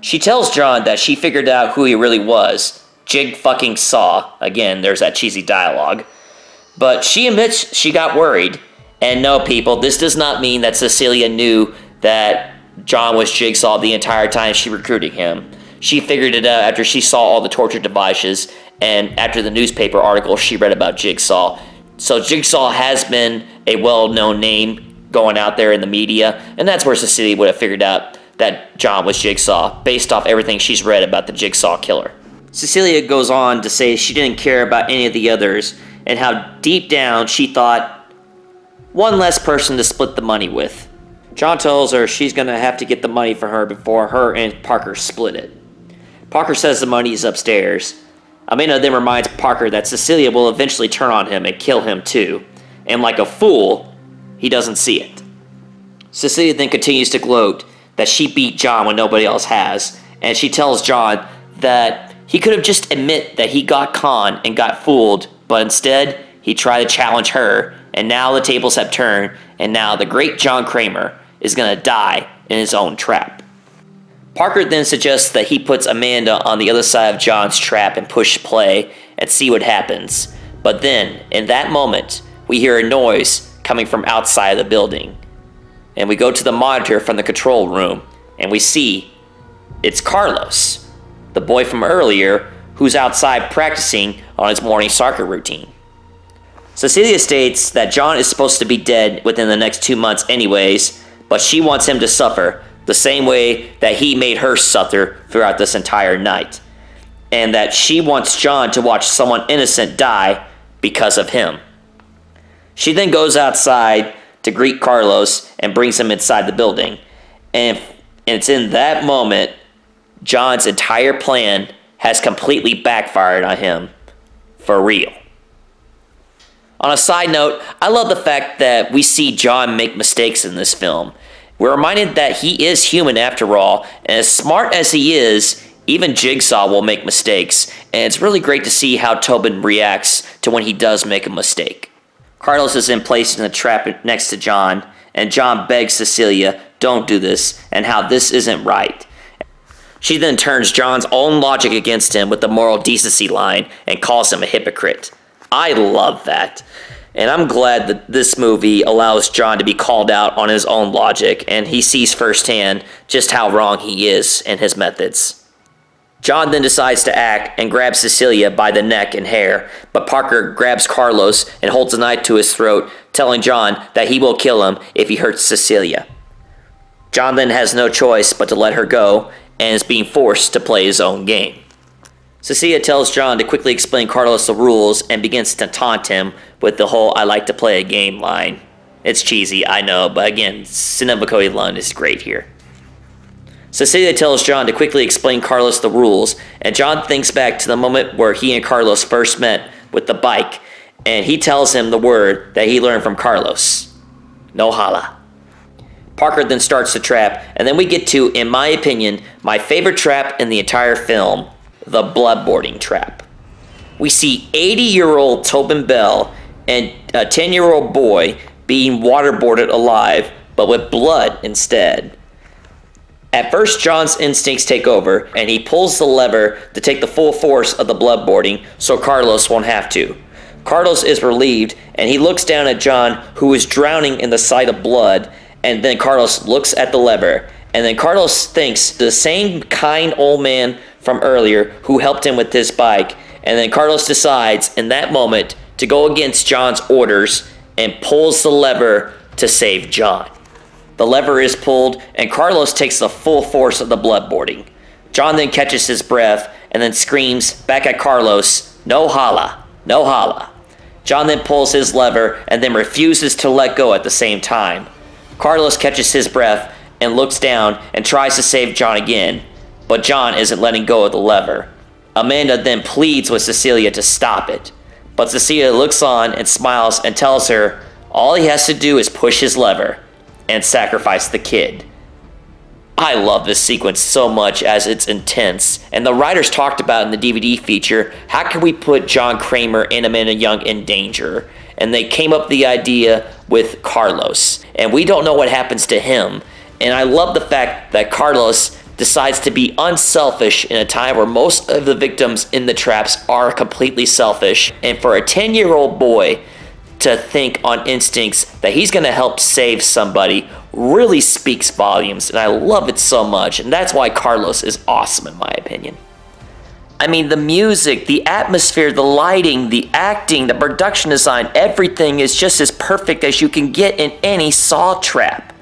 She tells John that she figured out who he really was, Jig fucking Saw, again there's that cheesy dialogue, but she admits she got worried, and no people, this does not mean that Cecilia knew that John was Jigsaw the entire time she recruited him. She figured it out after she saw all the torture devices and after the newspaper article she read about Jigsaw. So Jigsaw has been a well-known name going out there in the media, and that's where Cecilia would have figured out that John was Jigsaw based off everything she's read about the Jigsaw killer. Cecilia goes on to say she didn't care about any of the others and how deep down she thought one less person to split the money with. John tells her she's going to have to get the money for her before her and Parker split it. Parker says the money is upstairs. Amanda then reminds Parker that Cecilia will eventually turn on him and kill him too. And like a fool, he doesn't see it. Cecilia then continues to gloat that she beat John when nobody else has. And she tells John that he could have just admit that he got conned and got fooled. But instead, he tried to challenge her. And now the tables have turned. And now the great John Kramer is going to die in his own trap. Parker then suggests that he puts Amanda on the other side of John's trap and push play and see what happens. But then, in that moment, we hear a noise coming from outside the building. And we go to the monitor from the control room and we see it's Carlos, the boy from earlier who's outside practicing on his morning soccer routine. Cecilia states that John is supposed to be dead within the next two months anyways, but she wants him to suffer the same way that he made her suffer throughout this entire night. And that she wants John to watch someone innocent die because of him. She then goes outside to greet Carlos and brings him inside the building. And it's in that moment, John's entire plan has completely backfired on him. For real. On a side note, I love the fact that we see John make mistakes in this film. We're reminded that he is human after all, and as smart as he is, even Jigsaw will make mistakes, and it's really great to see how Tobin reacts to when he does make a mistake. Carlos is then placed in the trap next to John, and John begs Cecilia, don't do this, and how this isn't right. She then turns John's own logic against him with the moral decency line and calls him a hypocrite. I love that. And I'm glad that this movie allows John to be called out on his own logic, and he sees firsthand just how wrong he is in his methods. John then decides to act and grabs Cecilia by the neck and hair, but Parker grabs Carlos and holds a knife to his throat, telling John that he will kill him if he hurts Cecilia. John then has no choice but to let her go, and is being forced to play his own game. Cecilia tells John to quickly explain Carlos the rules and begins to taunt him with the whole I like to play a game line. It's cheesy, I know, but again, Synnøve Macody Lund is great here. Cecilia tells John to quickly explain Carlos the rules, and John thinks back to the moment where he and Carlos first met with the bike, and he tells him the word that he learned from Carlos. No hala. Parker then starts the trap, and then we get to, in my opinion, my favorite trap in the entire film. The bloodboarding trap. We see eighty-year-old Tobin Bell and a ten-year-old boy being waterboarded alive, but with blood instead. At first, John's instincts take over, and he pulls the lever to take the full force of the bloodboarding so Carlos won't have to. Carlos is relieved, and he looks down at John, who is drowning in the sight of blood, and then Carlos looks at the lever. And then Carlos thinks the same kind old man from earlier who helped him with his bike. And then Carlos decides in that moment to go against John's orders and pulls the lever to save John. The lever is pulled and Carlos takes the full force of the bloodboarding. John then catches his breath and then screams back at Carlos, no hala, no hala. John then pulls his lever and then refuses to let go at the same time. Carlos catches his breath and looks down and tries to save John again, but John isn't letting go of the lever. Amanda then pleads with Cecilia to stop it, but Cecilia looks on and smiles and tells her all he has to do is push his lever and sacrifice the kid. I love this sequence so much as it's intense, and the writers talked about in the D V D feature, how can we put John Kramer and Amanda Young in danger? And they came up with the idea with Carlos, and we don't know what happens to him. And I love the fact that Carlos decides to be unselfish in a time where most of the victims in the traps are completely selfish. And for a ten-year-old boy to think on instincts that he's gonna help save somebody really speaks volumes, and I love it so much, and that's why Carlos is awesome in my opinion. I mean, the music, the atmosphere, the lighting, the acting, the production design, everything is just as perfect as you can get in any Saw trap.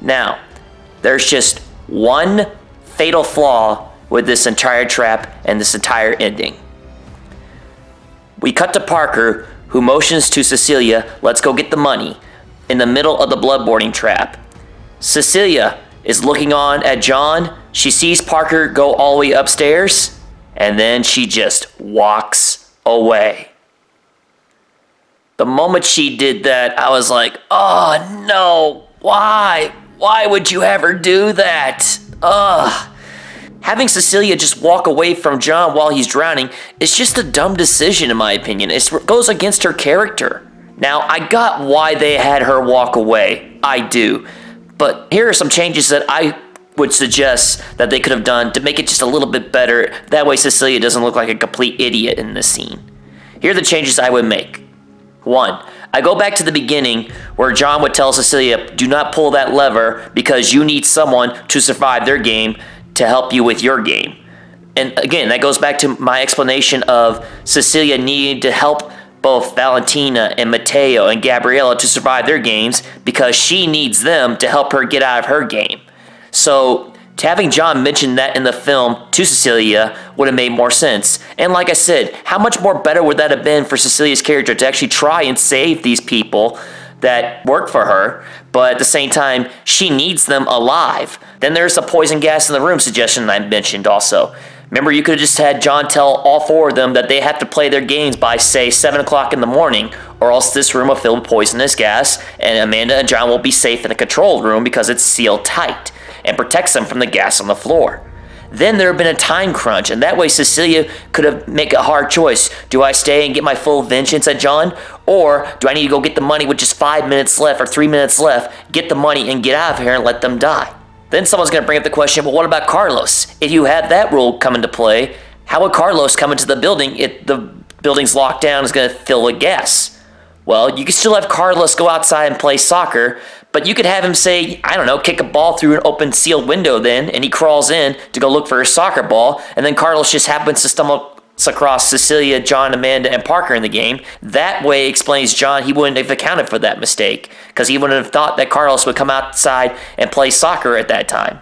Now, there's just one fatal flaw with this entire trap and this entire ending. We cut to Parker, who motions to Cecilia, let's go get the money, in the middle of the bloodboarding trap. Cecilia is looking on at John. She sees Parker go all the way upstairs, and then she just walks away. The moment she did that, I was like, oh no, why? Why would you ever do that? Ugh. Having Cecilia just walk away from John while he's drowning is just a dumb decision in my opinion. It goes against her character. Now, I got why they had her walk away. I do. But here are some changes that I would suggest that they could have done to make it just a little bit better. That way Cecilia doesn't look like a complete idiot in this scene. Here are the changes I would make. One, I go back to the beginning where John would tell Cecilia, do not pull that lever because you need someone to survive their game to help you with your game. And again, that goes back to my explanation of Cecilia needing to help both Valentina and Mateo and Gabriella to survive their games because she needs them to help her get out of her game. So having John mention that in the film to Cecilia would have made more sense. And like I said, how much more better would that have been for Cecilia's character to actually try and save these people that work for her, but at the same time, she needs them alive. Then there's the poison gas in the room suggestion I mentioned also. Remember, you could have just had John tell all four of them that they have to play their games by, say, seven o'clock in the morning, or else this room will fill with poisonous gas, and Amanda and John will be safe in a controlled room because it's sealed tight and protects them from the gas on the floor. Then there would have been a time crunch, and that way Cecilia could have made a hard choice. Do I stay and get my full vengeance at John, or do I need to go get the money with just five minutes left or three minutes left, get the money and get out of here and let them die? Then someone's going to bring up the question, well, what about Carlos? If you had that rule come into play, how would Carlos come into the building if the building's locked down is going to fill with gas? Well, you could still have Carlos go outside and play soccer, but you could have him say, I don't know, kick a ball through an open sealed window then, and he crawls in to go look for his soccer ball, and then Carlos just happens to stumble across Cecilia, John, Amanda, and Parker in the game. That way explains John he wouldn't have accounted for that mistake, because he wouldn't have thought that Carlos would come outside and play soccer at that time.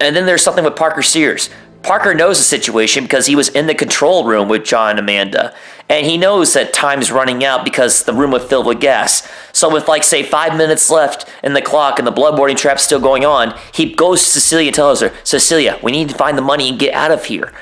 And then there's something with Parker Sears. Parker knows the situation because he was in the control room with John and Amanda, and he knows that time's running out because the room was filled with gas. So with, like, say, five minutes left in the clock and the bloodboarding trap's still going on, he goes to Cecilia and tells her, Cecilia, we need to find the money and get out of here.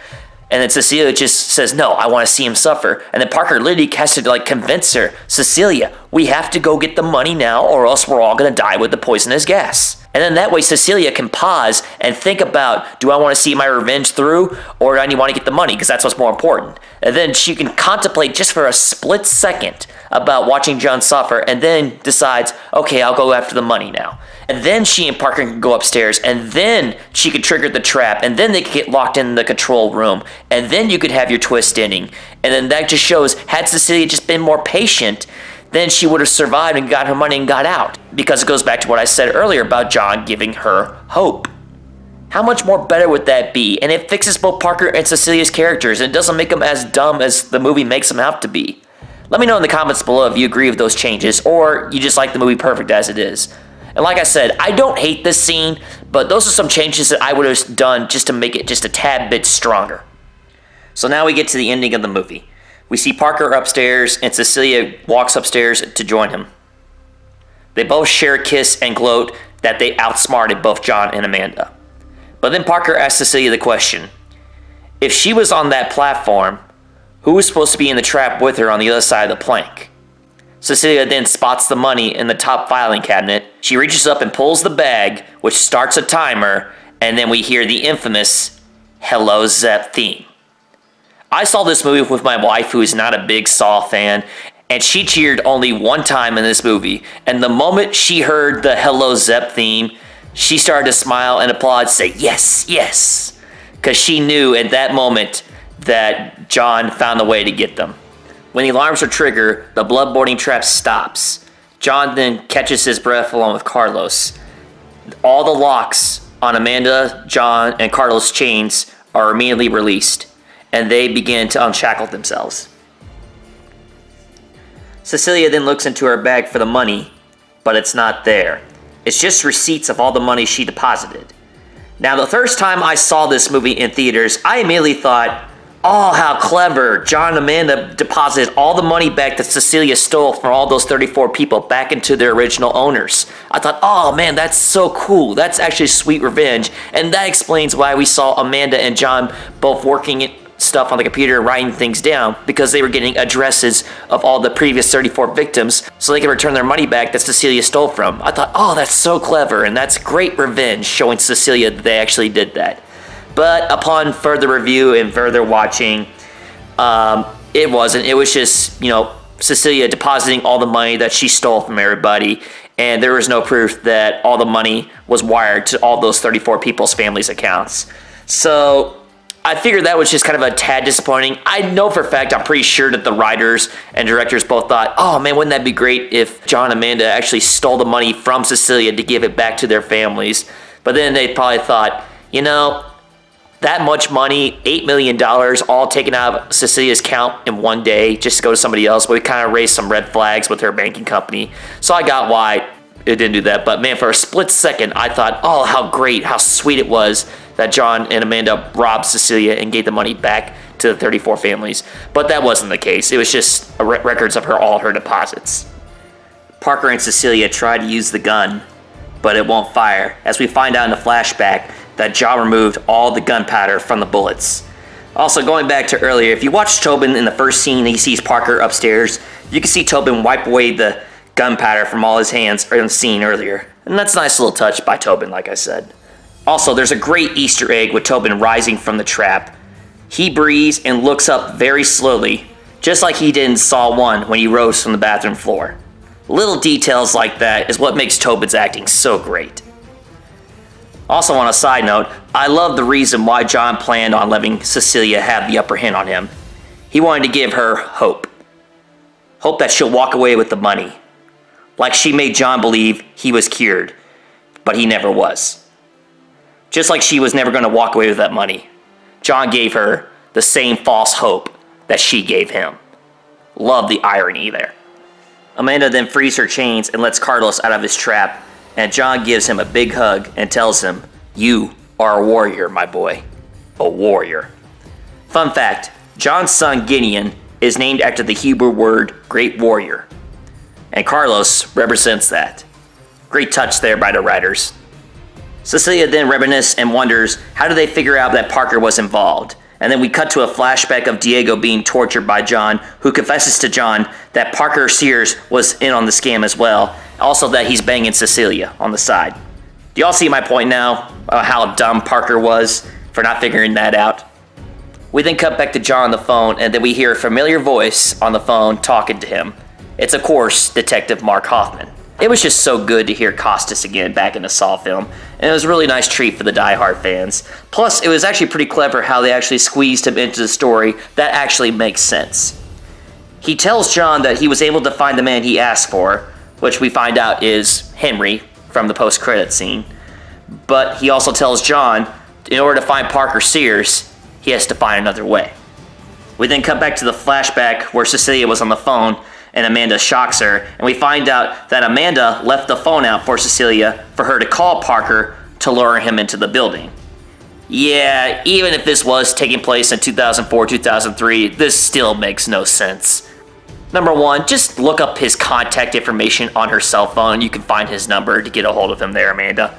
And then Cecilia just says, no, I want to see him suffer. And then Parker literally has to, like, convince her, Cecilia, we have to go get the money now or else we're all going to die with the poisonous gas. And then that way Cecilia can pause and think about, do I want to see my revenge through or do I want to get the money because that's what's more important. And then she can contemplate just for a split second about watching John suffer and then decides, okay, I'll go after the money now. And then she and Parker can go upstairs and then she could trigger the trap and then they could get locked in the control room and then you could have your twist ending. And then that just shows, had Cecilia just been more patient, then she would have survived and got her money and got out. Because it goes back to what I said earlier about John giving her hope. How much more better would that be? And it fixes both Parker and Cecilia's characters and doesn't make them as dumb as the movie makes them out to be. Let me know in the comments below if you agree with those changes or you just like the movie perfect as it is. And like I said, I don't hate this scene, but those are some changes that I would have done just to make it just a tad bit stronger. So now we get to the ending of the movie. We see Parker upstairs, and Cecilia walks upstairs to join him. They both share a kiss and gloat that they outsmarted both John and Amanda. But then Parker asks Cecilia the question, if she was on that platform, who was supposed to be in the trap with her on the other side of the plank? Cecilia then spots the money in the top filing cabinet. She reaches up and pulls the bag, which starts a timer, and then we hear the infamous Hello Zep theme. I saw this movie with my wife, who is not a big Saw fan, and she cheered only one time in this movie, and the moment she heard the Hello Zep theme, she started to smile and applaud, say, yes, yes, because she knew at that moment that John found a way to get them. When the alarms are triggered, the bloodboarding trap stops. John then catches his breath along with Carlos. All the locks on Amanda, John, and Carlos' chains are immediately released, and they begin to unshackle themselves. Cecilia then looks into her bag for the money, but it's not there. It's just receipts of all the money she deposited. Now, the first time I saw this movie in theaters, I immediately thought, oh, how clever. John and Amanda deposited all the money back that Cecilia stole from all those thirty-four people back into their original owners. I thought, oh man, that's so cool. That's actually sweet revenge. And that explains why we saw Amanda and John both working stuff on the computer and writing things down, because they were getting addresses of all the previous thirty-four victims so they could return their money back that Cecilia stole from. I thought, oh, that's so clever. And that's great revenge, showing Cecilia that they actually did that. But upon further review and further watching, um, it wasn't. It was just, you know, Cecilia depositing all the money that she stole from everybody, and there was no proof that all the money was wired to all those thirty-four people's families' accounts. So I figured that was just kind of a tad disappointing. I know for a fact, I'm pretty sure that the writers and directors both thought, oh man, wouldn't that be great if John and Amanda actually stole the money from Cecilia to give it back to their families. But then they probably thought, you know, that much money, eight million dollars, all taken out of Cecilia's account in one day just to go to somebody else. But we kind of raised some red flags with her banking company. So I got why it didn't do that. But man, for a split second, I thought, oh, how great, how sweet it was that John and Amanda robbed Cecilia and gave the money back to the thirty-four families. But that wasn't the case. It was just records of her all her deposits. Parker and Cecilia try to use the gun, but it won't fire, as we find out in the flashback that John removed all the gunpowder from the bullets. Also, going back to earlier, if you watch Tobin in the first scene, he sees Parker upstairs. You can see Tobin wipe away the gunpowder from all his hands in the scene earlier. And that's a nice little touch by Tobin, like I said. Also, there's a great Easter egg with Tobin rising from the trap. He breathes and looks up very slowly, just like he did in Saw one when he rose from the bathroom floor. Little details like that is what makes Tobin's acting so great. Also, on a side note, I love the reason why John planned on letting Cecilia have the upper hand on him. He wanted to give her hope. Hope that she'll walk away with the money. Like she made John believe he was cured, but he never was. Just like she was never going to walk away with that money, John gave her the same false hope that she gave him. Love the irony there. Amanda then frees her chains and lets Carlos out of his trap, and John gives him a big hug and tells him, you are a warrior, my boy. A warrior. Fun fact, John's son Gideon is named after the Hebrew word great warrior, and Carlos represents that. Great touch there by the writers. Cecilia then reminisces and wonders, how did they figure out that Parker was involved? And then we cut to a flashback of Diego being tortured by John, who confesses to John that Parker Sears was in on the scam as well. Also that he's banging Cecilia on the side. Do y'all see my point now? Uh, how dumb Parker was for not figuring that out? We then cut back to John on the phone, and then we hear a familiar voice on the phone talking to him. It's, of course, Detective Mark Hoffman. It was just so good to hear Costas again back in the Saw film, and it was a really nice treat for the die-hard fans. Plus, it was actually pretty clever how they actually squeezed him into the story that actually makes sense. He tells John that he was able to find the man he asked for, which we find out is Henry from the post-credit scene. But he also tells John, in order to find Parker Sears, he has to find another way. We then come back to the flashback where Cecilia was on the phone and Amanda shocks her, and we find out that Amanda left the phone out for Cecilia for her to call Parker to lure him into the building. Yeah, even if this was taking place in two thousand four, two thousand three, this still makes no sense. Number one, just look up his contact information on her cell phone. You can find his number to get a hold of him there, Amanda.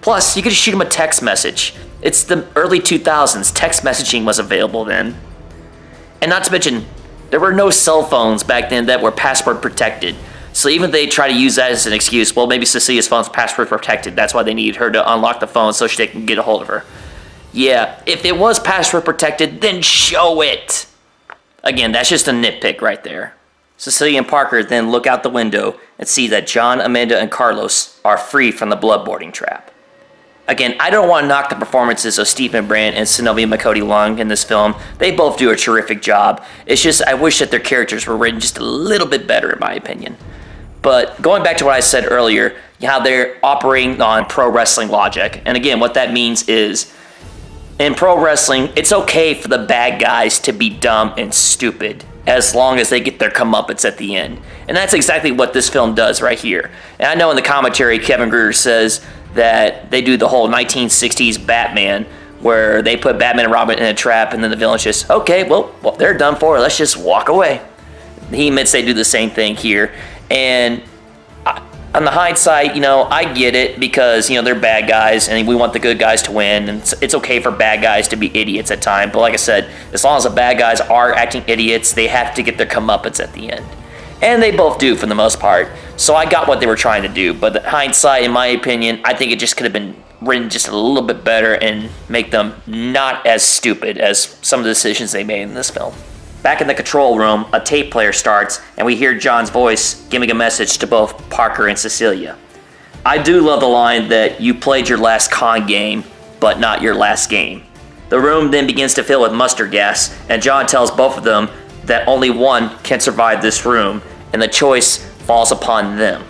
Plus, you could just shoot him a text message. It's the early two thousands. Text messaging was available then. And not to mention, there were no cell phones back then that were password protected. So even if they try to use that as an excuse, well, maybe Cecilia's phone's password protected. That's why they needed her to unlock the phone so she can get a hold of her. Yeah, if it was password protected, then show it. Again, that's just a nitpick right there. Cecilia and Parker then look out the window and see that John, Amanda, and Carlos are free from the bloodboarding trap. Again, I don't want to knock the performances of Stephen Brand and Synnøve Macody Lund in this film. They both do a terrific job. It's just I wish that their characters were written just a little bit better in my opinion. But going back to what I said earlier, how they're operating on pro wrestling logic. And again, what that means is in pro wrestling, it's okay for the bad guys to be dumb and stupid as long as they get their comeuppance at the end. And that's exactly what this film does right here. And I know in the commentary, Kevin Greutert says that they do the whole nineteen sixties Batman where they put Batman and Robin in a trap and then the villain's just, okay, well, well they're done for, let's just walk away. He admits they do the same thing here. And on the hindsight, you know, I get it because, you know, they're bad guys and we want the good guys to win. And it's, it's okay for bad guys to be idiots at times. But like I said, as long as the bad guys are acting idiots, they have to get their comeuppance at the end. And they both do for the most part. So I got what they were trying to do. But the hindsight, in my opinion, I think it just could have been written just a little bit better and make them not as stupid as some of the decisions they made in this film. Back in the control room, a tape player starts, and we hear John's voice giving a message to both Parker and Cecilia. I do love the line that you played your last con game, but not your last game. The room then begins to fill with mustard gas, and John tells both of them that only one can survive this room, and the choice falls upon them.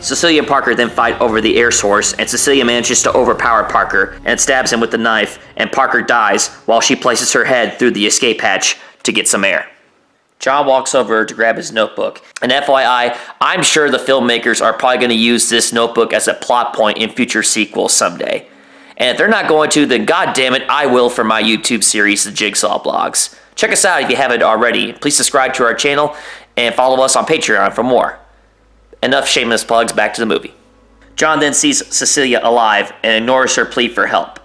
Cecilia and Parker then fight over the air source, and Cecilia manages to overpower Parker and stabs him with the knife, and Parker dies while she places her head through the escape hatch to get some air. John walks over to grab his notebook. And F Y I, I'm sure the filmmakers are probably going to use this notebook as a plot point in future sequels someday. And if they're not going to, then goddammit, I will for my YouTube series, The Jigsaw Blogs. Check us out if you haven't already. Please subscribe to our channel and follow us on Patreon for more. Enough shameless plugs, back to the movie. John then sees Cecilia alive and ignores her plea for help.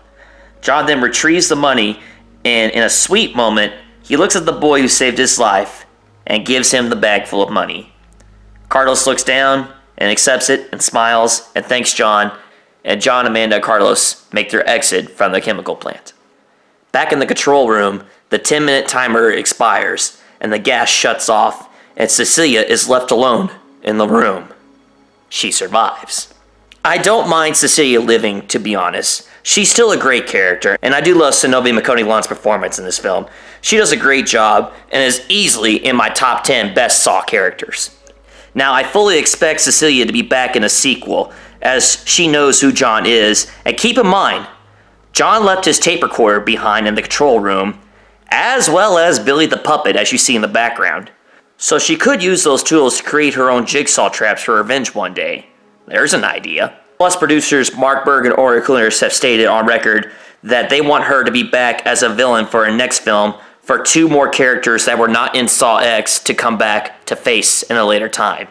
John then retrieves the money and in a sweet moment, he looks at the boy who saved his life and gives him the bag full of money. Carlos looks down and accepts it and smiles and thanks John, and John, Amanda, and Carlos make their exit from the chemical plant. Back in the control room, the ten minute timer expires and the gas shuts off and Cecilia is left alone in the room. She survives. I don't mind Cecilia living, to be honest. She's still a great character, and I do love Synnøve Macody Lund's performance in this film. She does a great job and is easily in my top ten best Saw characters. Now, I fully expect Cecilia to be back in a sequel as she knows who John is. And keep in mind, John left his tape recorder behind in the control room, as well as Billy the Puppet, as you see in the background. So she could use those tools to create her own jigsaw traps for revenge one day. There's an idea. Plus, producers Mark Burg and Oren Koules have stated on record that they want her to be back as a villain for her next film, for two more characters that were not in Saw X to come back to face in a later time.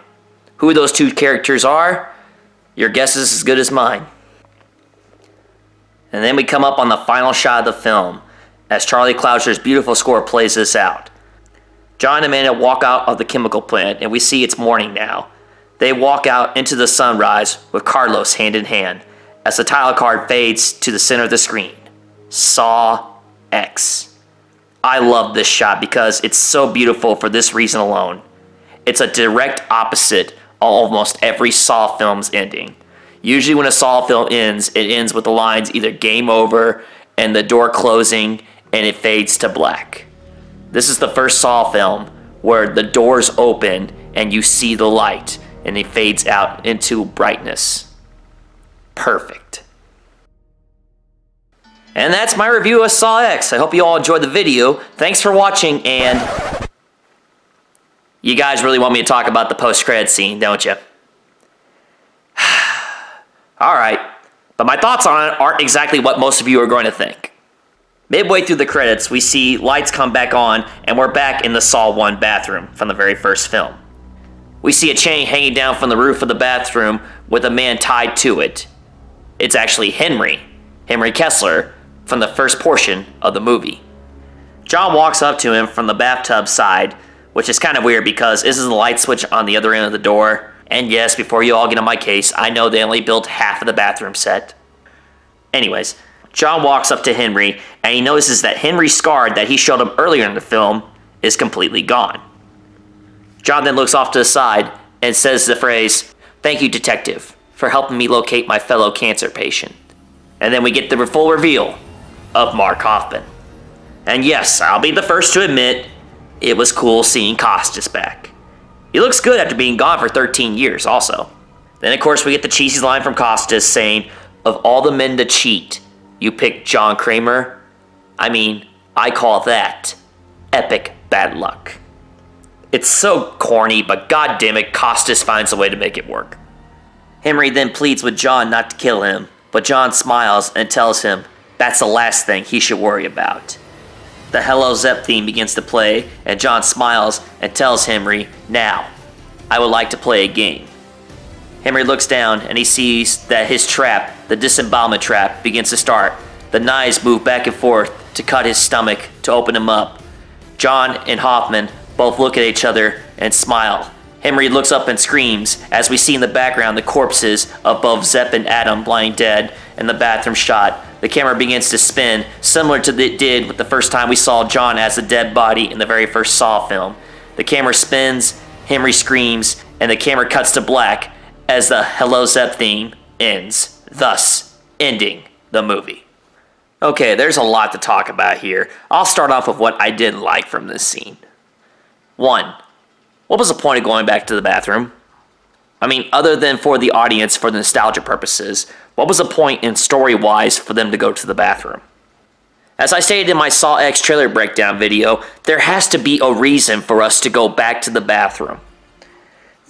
Who those two characters are? Your guess is as good as mine. And then we come up on the final shot of the film as Charlie Clouser's beautiful score plays this out. John and Amanda walk out of the chemical plant and we see it's morning now. They walk out into the sunrise with Carlos hand in hand as the title card fades to the center of the screen. Saw X. I love this shot because it's so beautiful for this reason alone. It's a direct opposite of almost every Saw film's ending. Usually when a Saw film ends, it ends with the lines either game over and the door closing and it fades to black. This is the first Saw film where the doors open and you see the light and it fades out into brightness. Perfect. And that's my review of Saw X. I hope you all enjoyed the video. Thanks for watching, and you guys really want me to talk about the post-credits scene, don't you? All right. But my thoughts on it aren't exactly what most of you are going to think. Midway through the credits, we see lights come back on, and we're back in the Saw one bathroom from the very first film. We see a chain hanging down from the roof of the bathroom with a man tied to it. It's actually Henry, Henry Kessler, from the first portion of the movie. John walks up to him from the bathtub side, which is kind of weird because this is the light switch on the other end of the door. And yes, before you all get on my case, I know they only built half of the bathroom set. Anyways, John walks up to Henry, and he notices that Henry's scar that he showed him earlier in the film is completely gone. John then looks off to the side and says the phrase, "Thank you, detective, for helping me locate my fellow cancer patient." And then we get the full reveal of Mark Hoffman. And yes, I'll be the first to admit, it was cool seeing Costas back. He looks good after being gone for thirteen years also. Then of course we get the cheesy line from Costas saying, "Of all the men to cheat, you picked John Kramer? I mean, I call that epic bad luck." It's so corny, but goddammit, Costas finds a way to make it work. Henry then pleads with John not to kill him, but John smiles and tells him that's the last thing he should worry about. The Hello Zep theme begins to play, and John smiles and tells Henry, "Now, I would like to play a game." Henry looks down and he sees that his trap, the disembowelment trap, begins to start. The knives move back and forth to cut his stomach to open him up. John and Hoffman both look at each other and smile. Henry looks up and screams as we see in the background the corpses of both Zep and Adam lying dead in the bathroom shot. The camera begins to spin, similar to what it did with the first time we saw John as a dead body in the very first Saw film. The camera spins, Henry screams, and the camera cuts to black as the Hello Zep theme ends, thus ending the movie. Okay, there's a lot to talk about here. I'll start off with what I didn't like from this scene. One, what was the point of going back to the bathroom? I mean, other than for the audience, for the nostalgia purposes, what was the point in story-wise for them to go to the bathroom? As I stated in my Saw X trailer breakdown video, there has to be a reason for us to go back to the bathroom.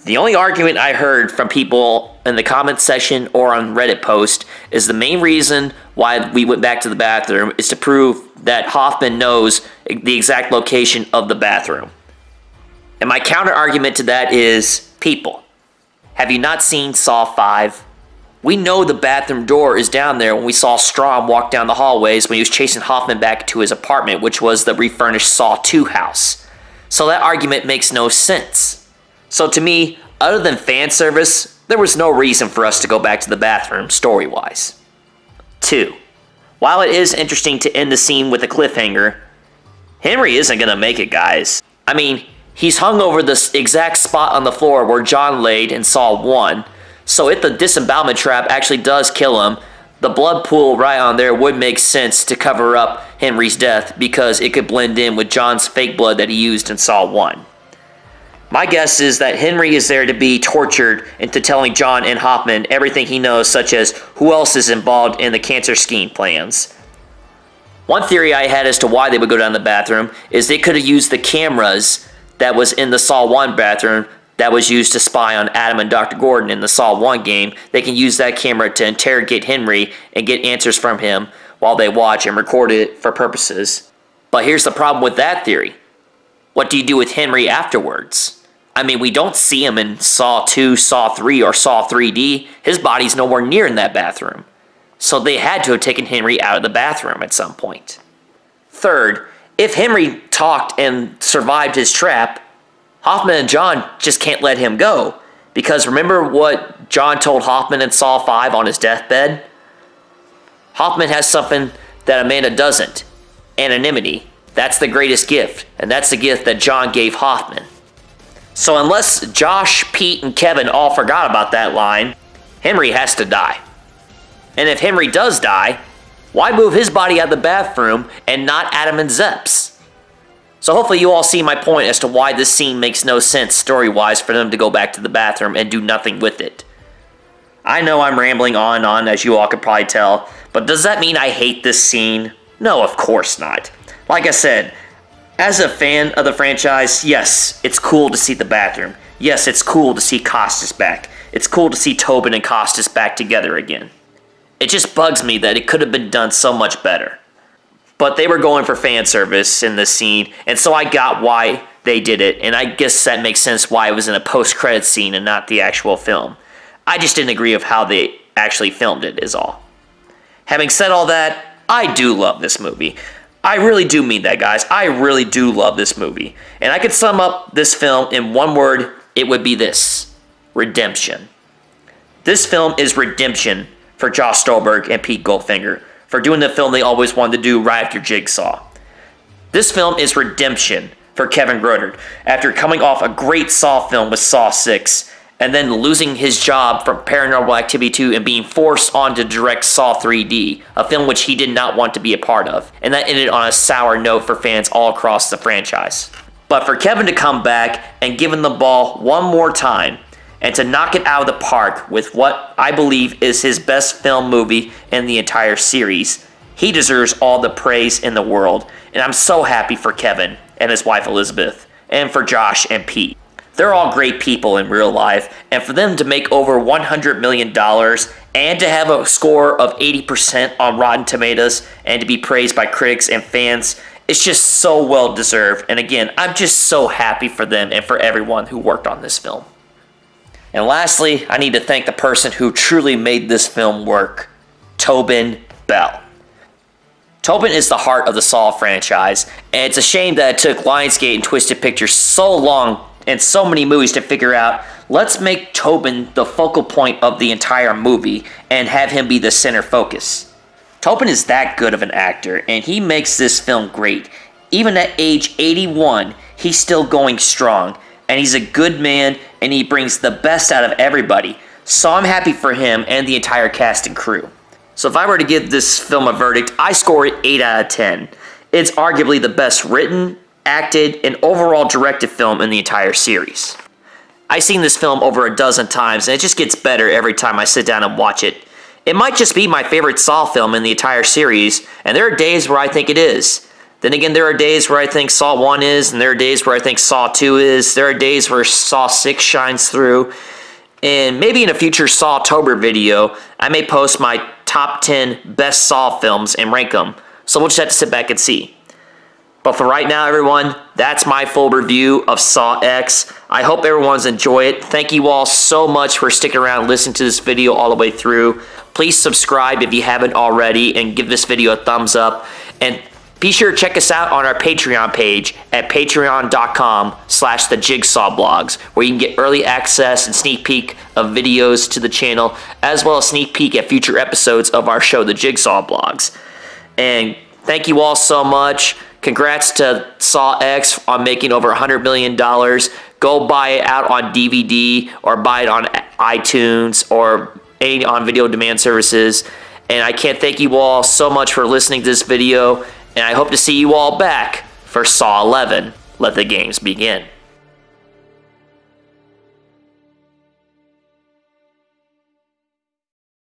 The only argument I heard from people in the comment section or on Reddit post is the main reason why we went back to the bathroom is to prove that Hoffman knows the exact location of the bathroom. And my counter-argument to that is, people, have you not seen Saw five? We know the bathroom door is down there when we saw Strom walk down the hallways when he was chasing Hoffman back to his apartment, which was the refurnished Saw two house. So that argument makes no sense. So to me, other than fan service, there was no reason for us to go back to the bathroom story-wise. Two, while it is interesting to end the scene with a cliffhanger, Henry isn't gonna make it, guys. I mean, he's hung over the exact spot on the floor where John laid in Saw one, so if the disembowelment trap actually does kill him, the blood pool right on there would make sense to cover up Henry's death because it could blend in with John's fake blood that he used in Saw one. My guess is that Henry is there to be tortured into telling John and Hoffman everything he knows, such as who else is involved in the cancer scheme plans. One theory I had as to why they would go down the bathroom is they could have used the cameras that was in the Saw one bathroom that was used to spy on Adam and Doctor Gordon in the Saw one game. They can use that camera to interrogate Henry and get answers from him while they watch and record it for purposes. But here's the problem with that theory. What do you do with Henry afterwards? I mean, we don't see him in Saw two, Saw three, or Saw three D. His body's nowhere near in that bathroom. So they had to have taken Henry out of the bathroom at some point. Third, if Henry talked and survived his trap, Hoffman and John just can't let him go. Because remember what John told Hoffman in Saw five on his deathbed? Hoffman has something that Amanda doesn't. Anonymity. That's the greatest gift. And that's the gift that John gave Hoffman. So unless Josh, Pete, and Kevin all forgot about that line, Henry has to die. And if Henry does die, why move his body out of the bathroom and not Adam and Zep's? So hopefully you all see my point as to why this scene makes no sense story-wise for them to go back to the bathroom and do nothing with it. I know I'm rambling on and on, as you all could probably tell, but does that mean I hate this scene? No, of course not. Like I said, as a fan of the franchise, yes, it's cool to see the bathroom. Yes, it's cool to see Costas back. It's cool to see Tobin and Costas back together again. It just bugs me that it could have been done so much better. But they were going for fan service in this scene, and so I got why they did it, and I guess that makes sense why it was in a post-credits scene and not the actual film. I just didn't agree with how they actually filmed it, is all. Having said all that, I do love this movie. I really do mean that, guys. I really do love this movie. And I could sum up this film in one word. It would be this: redemption. This film is redemption for Josh Stolberg and Pete Goldfinger for doing the film they always wanted to do right after Jigsaw. This film is redemption for Kevin Greutert after coming off a great Saw film with Saw six and then losing his job from Paranormal Activity two and being forced on to direct Saw three D, a film which he did not want to be a part of, and that ended on a sour note for fans all across the franchise. But for Kevin to come back and give him the ball one more time and to knock it out of the park with what I believe is his best film movie in the entire series, he deserves all the praise in the world, and I'm so happy for Kevin and his wife Elizabeth, and for Josh and Pete. They're all great people in real life, and for them to make over one hundred million dollars and to have a score of eighty percent on Rotten Tomatoes and to be praised by critics and fans, it's just so well deserved. And again, I'm just so happy for them and for everyone who worked on this film. And lastly, I need to thank the person who truly made this film work, Tobin Bell. Tobin is the heart of the Saw franchise, and it's a shame that it took Lionsgate and Twisted Pictures so long and so many movies to figure out, let's make Tobin the focal point of the entire movie and have him be the center focus. Tobin is that good of an actor, and he makes this film great. Even at age eighty-one, he's still going strong, and he's a good man, and he brings the best out of everybody. So I'm happy for him and the entire cast and crew. So if I were to give this film a verdict, I score it eight out of ten. It's arguably the best written, acted, and overall directed film in the entire series. I've seen this film over a dozen times, and it just gets better every time I sit down and watch it. It might just be my favorite Saw film in the entire series, and there are days where I think it is. Then again, there are days where I think Saw one is, and there are days where I think Saw two is. There are days where Saw six shines through. And maybe in a future Sawtober video, I may post my top ten best Saw films and rank them. So we'll just have to sit back and see. But for right now, everyone, that's my full review of Saw X. I hope everyone's enjoyed it. Thank you all so much for sticking around and listening to this video all the way through. Please subscribe if you haven't already and give this video a thumbs up. And be sure to check us out on our Patreon page at patreon.com slash the Jigsaw Blogs, where you can get early access and sneak peek of videos to the channel, as well as sneak peek at future episodes of our show, The Jigsaw Blogs. And thank you all so much. Congrats to Saw X on making over one hundred million dollars. Go buy it out on D V D or buy it on iTunes or any on video demand services. And I can't thank you all so much for listening to this video. And I hope to see you all back for Saw eleven. Let the games begin.